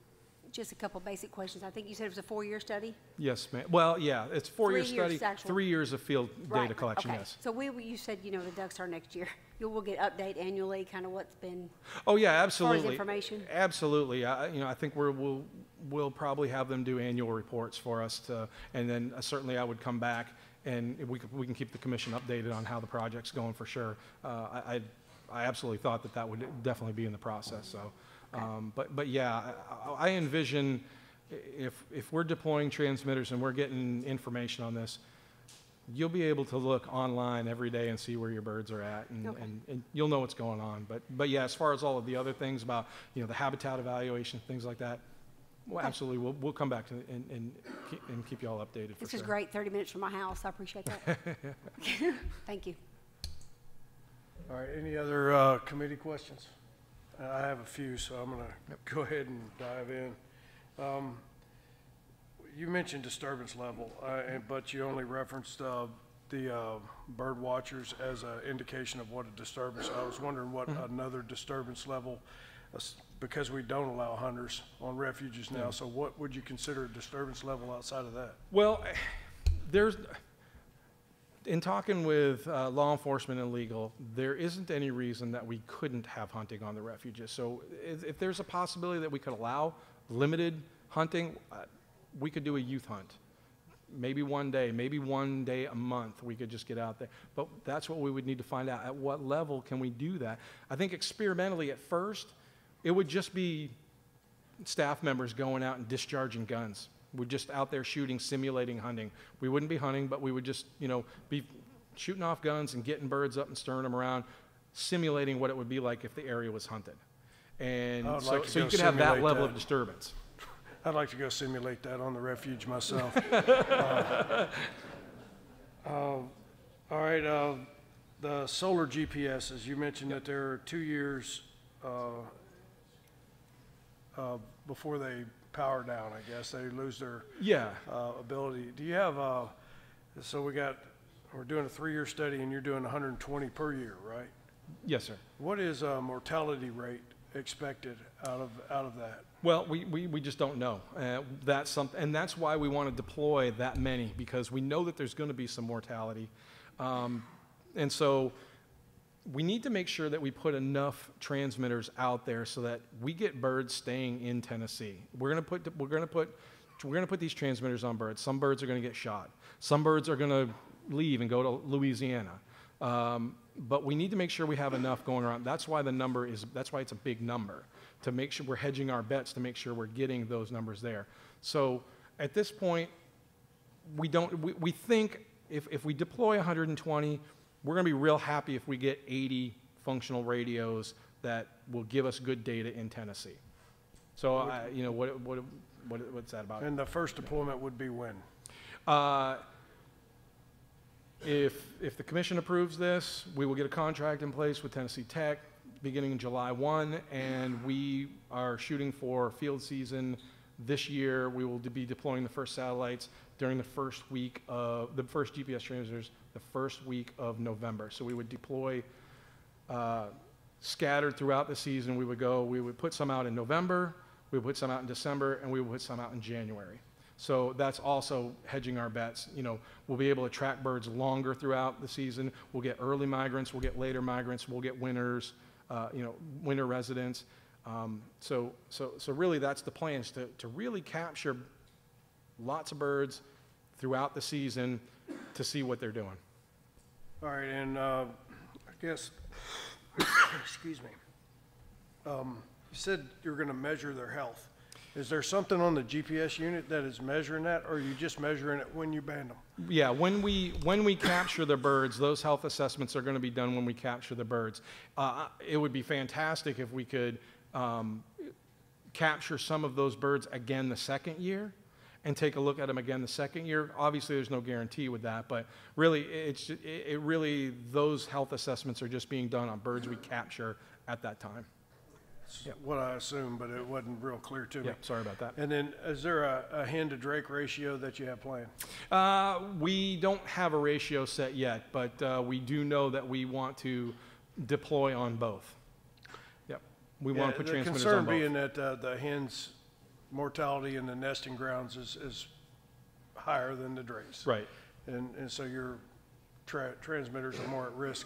just a couple basic questions. I think you said it was a four-year study? Yes, ma'am. Well, yeah, it's a four-year study, three years of field right. data collection, okay. Yes. So we, you said, you know, the ducks are next year. You will get update annually, kind of what's been. Oh yeah, absolutely. As far as information. Absolutely. I, you know, I think we're, we'll we'll probably have them do annual reports for us, to, and then uh, certainly I would come back and we we can keep the commission updated on how the project's going for sure. Uh, I, I I absolutely thought that that would definitely be in the process. So, okay. um, but but yeah, I, I envision if, if we're deploying transmitters and we're getting information on this, you'll be able to look online every day and see where your birds are at, and, okay. and, and you'll know what's going on. But, but yeah, as far as all of the other things about, you know, the habitat evaluation, things like that, well, absolutely, we'll, we'll come back to and, and, keep, and keep you all updated. This for is sure. great, thirty minutes from my house. I appreciate that. Thank you. All right, any other uh, committee questions? I have a few, so I'm gonna yep. go ahead and dive in. Um, you mentioned disturbance level, uh, and, but you only referenced uh, the uh, bird watchers as an indication of what a disturbance. I was wondering what mm-hmm. another disturbance level, uh, because we don't allow hunters on refuges now, mm-hmm. so what would you consider a disturbance level outside of that? Well, there's, in talking with uh, law enforcement and legal, there isn't any reason that we couldn't have hunting on the refuges. So if, if there's a possibility that we could allow limited hunting, uh, we could do a youth hunt. Maybe one day, maybe one day a month we could just get out there. But that's what we would need to find out. At what level can we do that? I think experimentally at first, it would just be staff members going out and discharging guns. We're just out there shooting, simulating hunting. We wouldn't be hunting, but we would just, you know, be shooting off guns and getting birds up and stirring them around, simulating what it would be like if the area was hunted. And so, like so you could have that level that. of disturbance. I'd like to go simulate that on the refuge myself. uh, uh, all right, uh, the solar G P Ss, you mentioned yep. that there are two years uh, uh, before they power down, I guess. They lose their yeah. uh, ability. Do you have, uh, so we got, we're doing a three-year study and you're doing one hundred twenty per year, right? Yes, sir. What is a mortality rate expected out of out of that? Well, we, we, we just don't know. Uh, that's something, and that's why we want to deploy that many, because we know that there's going to be some mortality. Um, and so we need to make sure that we put enough transmitters out there so that we get birds staying in Tennessee. We're going to put we're going to put we're going to put these transmitters on birds. Some birds are going to get shot. Some birds are going to leave and go to Louisiana. Um, but we need to make sure we have enough going around. That's why the number is, that's why it's a big number, to make sure we're hedging our bets to make sure we're getting those numbers there. So at this point, we don't, we, we think if, if we deploy one hundred twenty, we're gonna be real happy if we get eighty functional radios that will give us good data in Tennessee. So, uh, you know, what, what, what, what's that about? And the first deployment would be when? Uh, If, if the commission approves this, we will get a contract in place with Tennessee Tech beginning July first, and we are shooting for field season this year. We will be deploying the first satellites during the first week of, the first G P S transmitters, the first week of November. So we would deploy uh, scattered throughout the season. We would go, we would put some out in November, we would put some out in December, and we would put some out in January. So that's also hedging our bets. You know, we'll be able to track birds longer throughout the season. We'll get early migrants, we'll get later migrants, we'll get winters, uh, you know, winter residents. Um, so, so, so really that's the plan, is to, to really capture lots of birds throughout the season to see what they're doing. All right, and uh, I guess, excuse me, um, you said you're gonna measure their health. Is there something on the G P S unit that is measuring that, or are you just measuring it when you band them? Yeah, when we, when we capture the birds, those health assessments are going to be done when we capture the birds. Uh, it would be fantastic if we could um, capture some of those birds again the second year and take a look at them again the second year. Obviously, there's no guarantee with that, but really, it's, it, it really, those health assessments are just being done on birds we capture at that time. Yep. What I assume, but it wasn't real clear to me. Yep, sorry about that. And then is there a, a hen to drake ratio that you have planned? Uh, we don't have a ratio set yet, but uh, we do know that we want to deploy on both. Yep, we yeah, want to put transmitters on both. The concern being that uh, the hen's mortality in the nesting grounds is, is higher than the drakes. Right. And, and so your tra transmitters are more at risk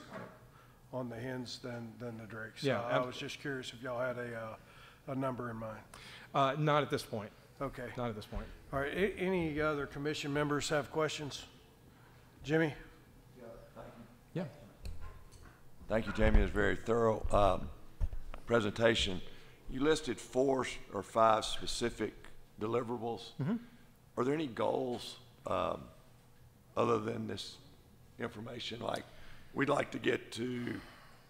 on the hens than, than the drakes. Yeah, uh, I was just curious if y'all had a, uh, a number in mind. Uh, not at this point. Okay. Not at this point. All right, I any other commission members have questions? Jimmy? Yeah, thank you. Yeah. Thank you, Jamie, it was a very thorough um, presentation. You listed four or five specific deliverables. Mm-hmm. Are there any goals um, other than this information? Like, we'd like to get to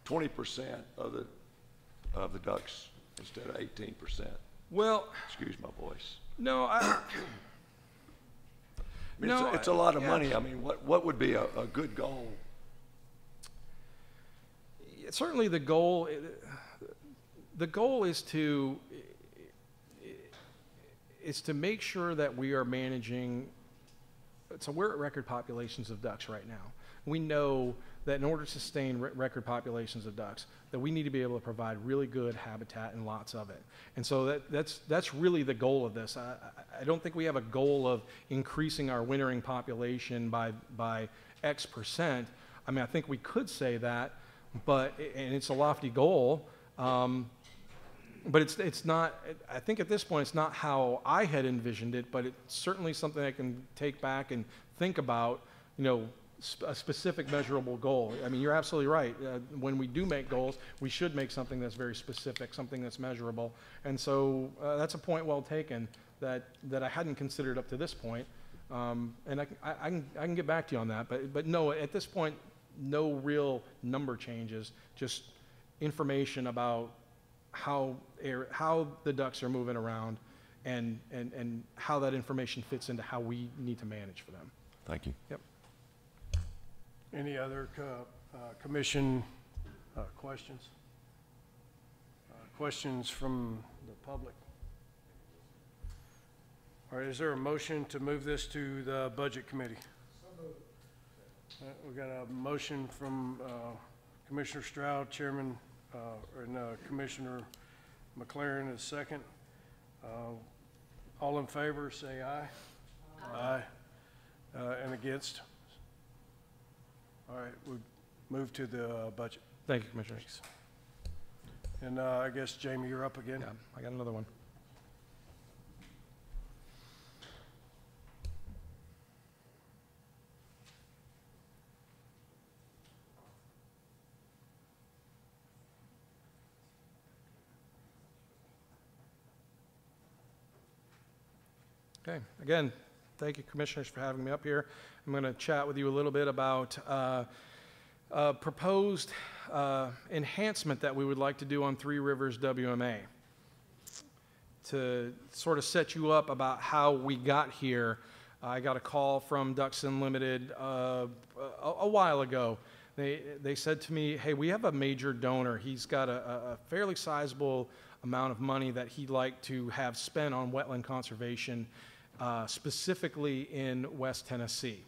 twenty percent of the of the ducks instead of eighteen percent. Well, excuse my voice. No, I. I mean, no, it's, it's a lot of yeah. money. I mean, what what would be a, a good goal? Certainly, the goal. The goal is to is to make sure that we are managing. So we're at record populations of ducks right now. We know that in order to sustain re record populations of ducks, that we need to be able to provide really good habitat and lots of it. And so that, that's, that's really the goal of this. I, I don't think we have a goal of increasing our wintering population by, by X percent. I mean, I think we could say that, but, and it's a lofty goal, um, but it's, it's not, I think at this point, it's not how I had envisioned it, but it's certainly something I can take back and think about, you know, a specific measurable goal. I mean, you're absolutely right. Uh, when we do make goals, we should make something that's very specific, something that's measurable. And so uh, that's a point well taken that, that I hadn't considered up to this point. Um, and I can, I, I, can, I can get back to you on that. But, but no, at this point, no real number changes, just information about how, air, how the ducks are moving around and, and, and how that information fits into how we need to manage for them. Thank you. Yep. Any other co uh, commission uh, questions? Uh, questions from the public? All right, is there a motion to move this to the budget committee? Uh, we got a motion from uh, Commissioner Stroud, Chairman, uh, and uh, Commissioner McLaren is second. Uh, all in favor, say aye. Aye. Aye. Uh, and against? All right, we'll move to the uh, budget. Thank you, Commissioners. Thanks. And uh, I guess, Jamie, you're up again. Yeah, I got another one. Okay, again, thank you, Commissioners, for having me up here. I'm going to chat with you a little bit about uh, a proposed uh, enhancement that we would like to do on Three Rivers W M A to sort of set you up about how we got here. I got a call from Ducks Unlimited uh, a, a while ago. They, they said to me, hey, we have a major donor. He's got a, a fairly sizable amount of money that he'd like to have spent on wetland conservation, Uh, specifically in West Tennessee.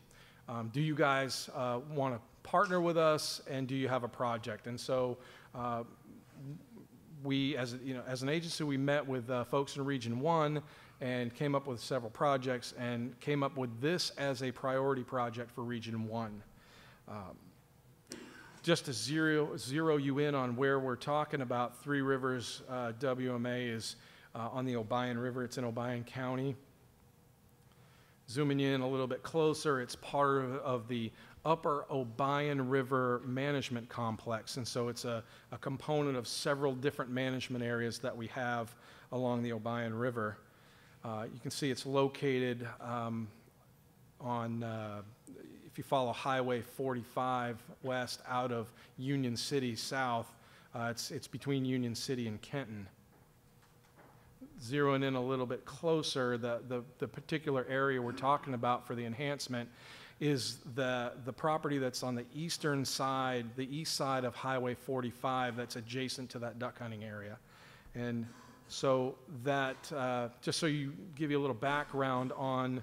Um, do you guys uh, want to partner with us, and do you have a project? And so uh, we, as, you know, as an agency, we met with uh, folks in Region one and came up with several projects and came up with this as a priority project for Region one. Um, just to zero, zero you in on where we're talking about, Three Rivers uh, W M A is uh, on the Obion River. It's in Obion County. Zooming in a little bit closer, it's part of, of the Upper Obion River Management Complex, and so it's a, a component of several different management areas that we have along the Obion River. Uh, you can see it's located um, on, uh, if you follow Highway forty-five west out of Union City south, uh, it's, it's between Union City and Kenton. Zeroing in a little bit closer, the, the, the particular area we're talking about for the enhancement is the, the property that's on the eastern side, the east side of Highway forty-five that's adjacent to that duck hunting area. And so that, uh, just so you give you a little background on,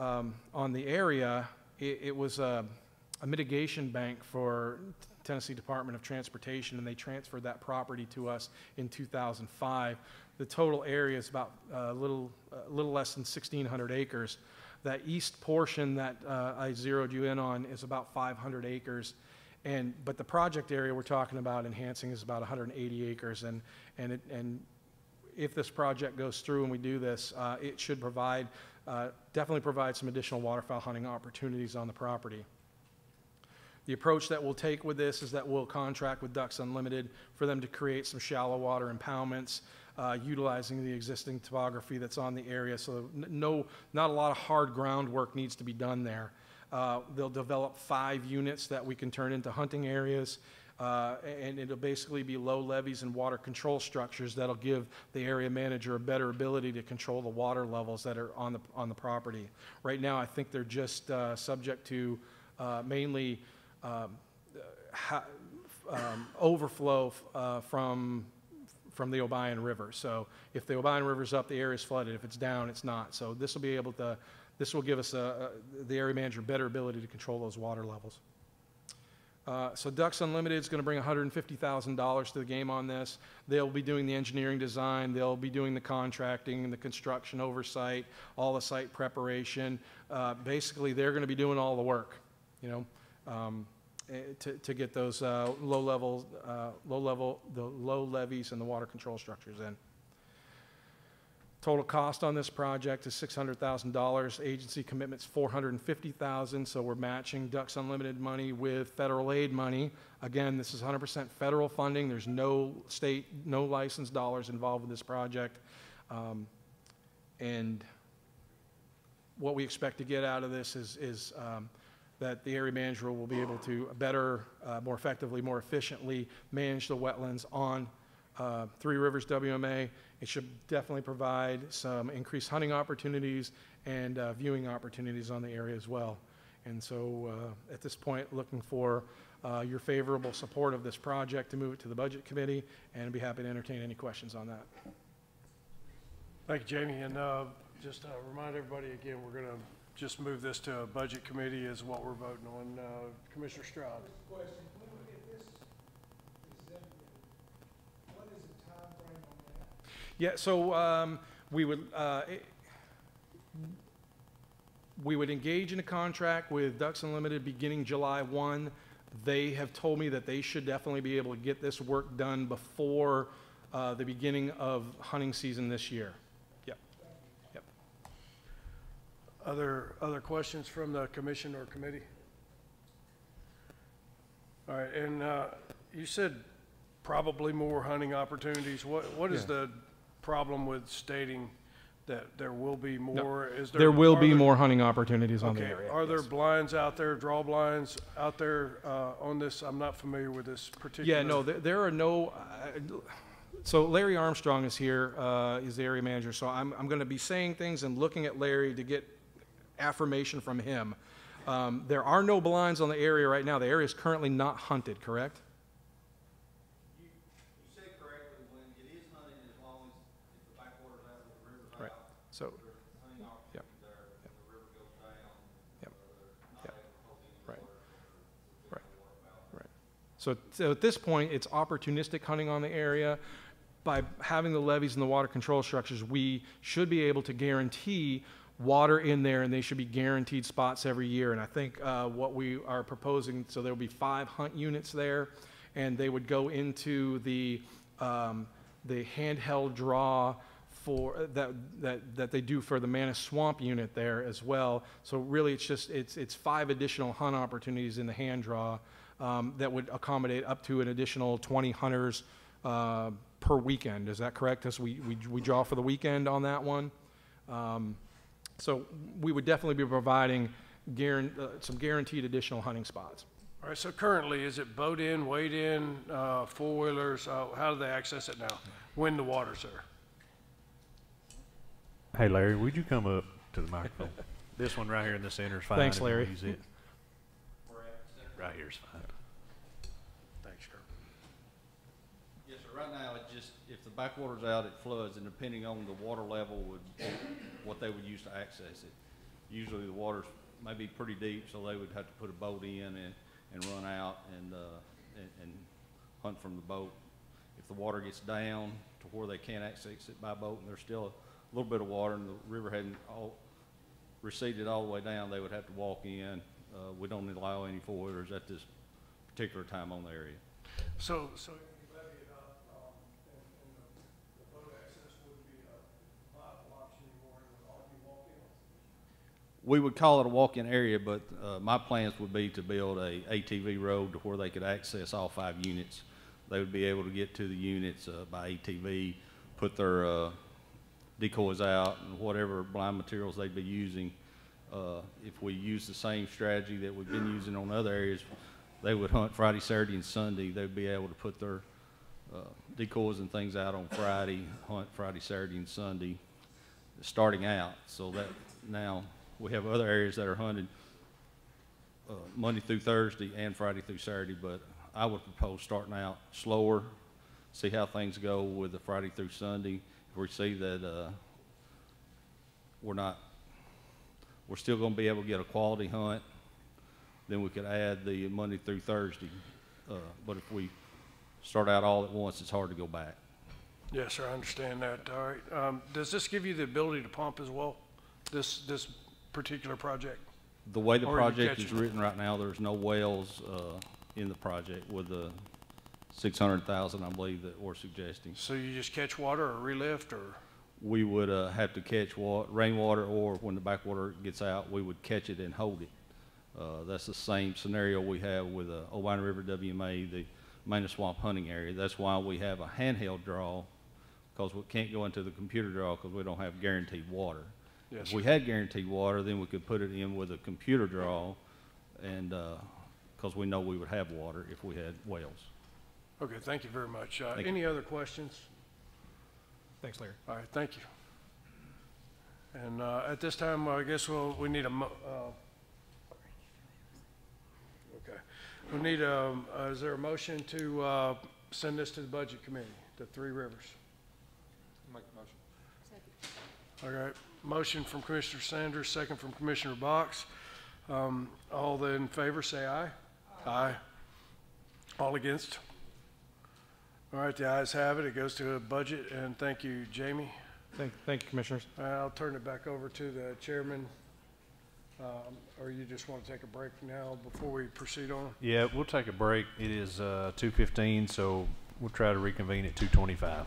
um, on the area, it, it was a, a mitigation bank for Tennessee Department of Transportation, and they transferred that property to us in two thousand five. The total area is about a little, a little less than sixteen hundred acres. That east portion that uh, I zeroed you in on is about five hundred acres, and but the project area we're talking about enhancing is about one hundred eighty acres, and and it, and if this project goes through and we do this, uh, it should provide uh, definitely provide some additional waterfowl hunting opportunities on the property. The approach that we'll take with this is that we'll contract with Ducks Unlimited for them to create some shallow water impoundments uh, utilizing the existing topography that's on the area. So no, not a lot of hard groundwork needs to be done there. Uh, they'll develop five units that we can turn into hunting areas, uh, and it'll basically be low levees and water control structures that'll give the area manager a better ability to control the water levels that are on the, on the property. Right now, I think they're just uh, subject to uh, mainly um, ha um, overflow uh, from, from the Obion River. So if the Obion River's up, the area's flooded. If it's down, it's not. So this will be able to This will give us a, a, the area manager better ability to control those water levels. Uh, so Ducks Unlimited is going to bring one hundred fifty thousand dollars to the game on this. They'll be doing the engineering design. They'll be doing the contracting and the construction oversight, all the site preparation. Uh, basically, they're going to be doing all the work, you know, um, to, to get those uh, low level, uh, low level, the low levees and the water control structures in. Total cost on this project is six hundred thousand dollars. Agency commitment's four hundred fifty thousand dollars, so we're matching Ducks Unlimited money with federal aid money. Again, this is one hundred percent federal funding. There's no state, no license dollars involved with this project. Um, and what we expect to get out of this is, is um, that the area manager will be able to better, uh, more effectively, more efficiently manage the wetlands on Uh, Three Rivers W M A. It should definitely provide some increased hunting opportunities and uh, viewing opportunities on the area as well. And so uh, at this point, looking for uh, your favorable support of this project to move it to the budget committee, and I'd be happy to entertain any questions on that. Thank you, Jamie. And uh, just uh, remind everybody again, we're going to just move this to a budget committee is what we're voting on. Uh, Commissioner Stroud. Question. Yeah, so um, we would uh, it, we would engage in a contract with Ducks Unlimited beginning July first. They have told me that they should definitely be able to get this work done before uh, the beginning of hunting season this year. Yep. Yep. Other other questions from the commission or committee? All right, and uh, you said probably more hunting opportunities. What what is yeah. the problem with stating that there will be more? No. Is there, there will be there, more hunting opportunities on okay. the area. Are yes. there blinds out there, draw blinds out there uh, on this? I'm not familiar with this particular. Yeah, no, there, there are no. Uh, so Larry Armstrong is here, uh, is the area manager. So I'm, I'm going to be saying things and looking at Larry to get affirmation from him. Um, there are no blinds on the area right now. The area is currently not hunted, correct? So, yeah, yeah, yeah, right, right, right. So, so at this point, it's opportunistic hunting on the area. By having the levees and the water control structures, we should be able to guarantee water in there, and they should be guaranteed spots every year. And I think uh, what we are proposing, so there will be five hunt units there, and they would go into the um, the handheld draw for that, that that they do for the Manus Swamp unit there as well. So really it's just it's it's five additional hunt opportunities in the hand draw um, that would accommodate up to an additional twenty hunters uh, per weekend. Is that correct? As we, we we draw for the weekend on that one. Um, so we would definitely be providing guarant uh, some guaranteed additional hunting spots. All right, so currently is it boat in, wade in, uh, four wheelers? Uh, how do they access it now when the water's there? Hey, Larry, would you come up to the microphone? This one right here in the center is fine. Thanks, Larry. Use it. Right here is fine. Thanks, Kurt. Yes, sir. Right now, it just, if the backwater's out, it floods, and depending on the water level, would what they would use to access it. Usually the water's maybe pretty deep, so they would have to put a boat in and, and run out and, uh, and, and hunt from the boat. If the water gets down to where they can't access it by boat and there's still a little bit of water and the river hadn't all receded all the way down, they would have to walk in. Uh, we don't allow any four-wheelers at this particular time on the area. So, so if you levy it up, um, and, and the, the boat access wouldn't be a viable option anymore, it would all be walk-in? We would call it a walk-in area, but uh, my plans would be to build a A T V road to where they could access all five units. They would be able to get to the units uh, by A T V, put their uh, decoys out and whatever blind materials they'd be using. Uh, if we use the same strategy that we've been using on other areas, they would hunt Friday, Saturday, and Sunday. They'd be able to put their uh, decoys and things out on Friday, hunt Friday, Saturday, and Sunday, starting out. So that now we have other areas that are hunted uh, Monday through Thursday and Friday through Saturday, but I would propose starting out slower, see how things go with the Friday through Sunday. If we see that uh, we're not, we're still going to be able to get a quality hunt, then we could add the Monday through Thursday. Uh, but if we start out all at once, it's hard to go back. Yes, sir, I understand that. All right. Um, does this give you the ability to pump as well, this this particular project? The way the project is written right now, there's no wells uh, in the project with the six hundred thousand, I believe, that we're suggesting. So you just catch water or relift, or? We would uh, have to catch water, rainwater, or when the backwater gets out, we would catch it and hold it. Uh, that's the same scenario we have with uh, Owyne River W M A, the Main Swamp hunting area. That's why we have a handheld draw, because we can't go into the computer draw because we don't have guaranteed water. Yes, if we had guaranteed water, then we could put it in with a computer draw, and because uh, we know we would have water if we had wells. Okay, thank you very much. Uh, any you. other questions? Thanks, Larry. All right, thank you. And uh, at this time, uh, I guess we'll, we need a... Mo uh, We need a, uh, is there a motion to uh, send this to the budget committee, to Three Rivers? I'll make the motion. Second. All right, motion from Commissioner Sanders, second from Commissioner Box. Um, all the in favor say aye. Aye. Aye. All against? All right, the ayes have it. It goes to a budget, and thank you, Jamie. Thank, thank you, Commissioners. Uh, I'll turn it back over to the chairman. Um, or you just want to take a break now before we proceed on? Yeah, we'll take a break. It is uh, two fifteen, so we'll try to reconvene at two twenty-five.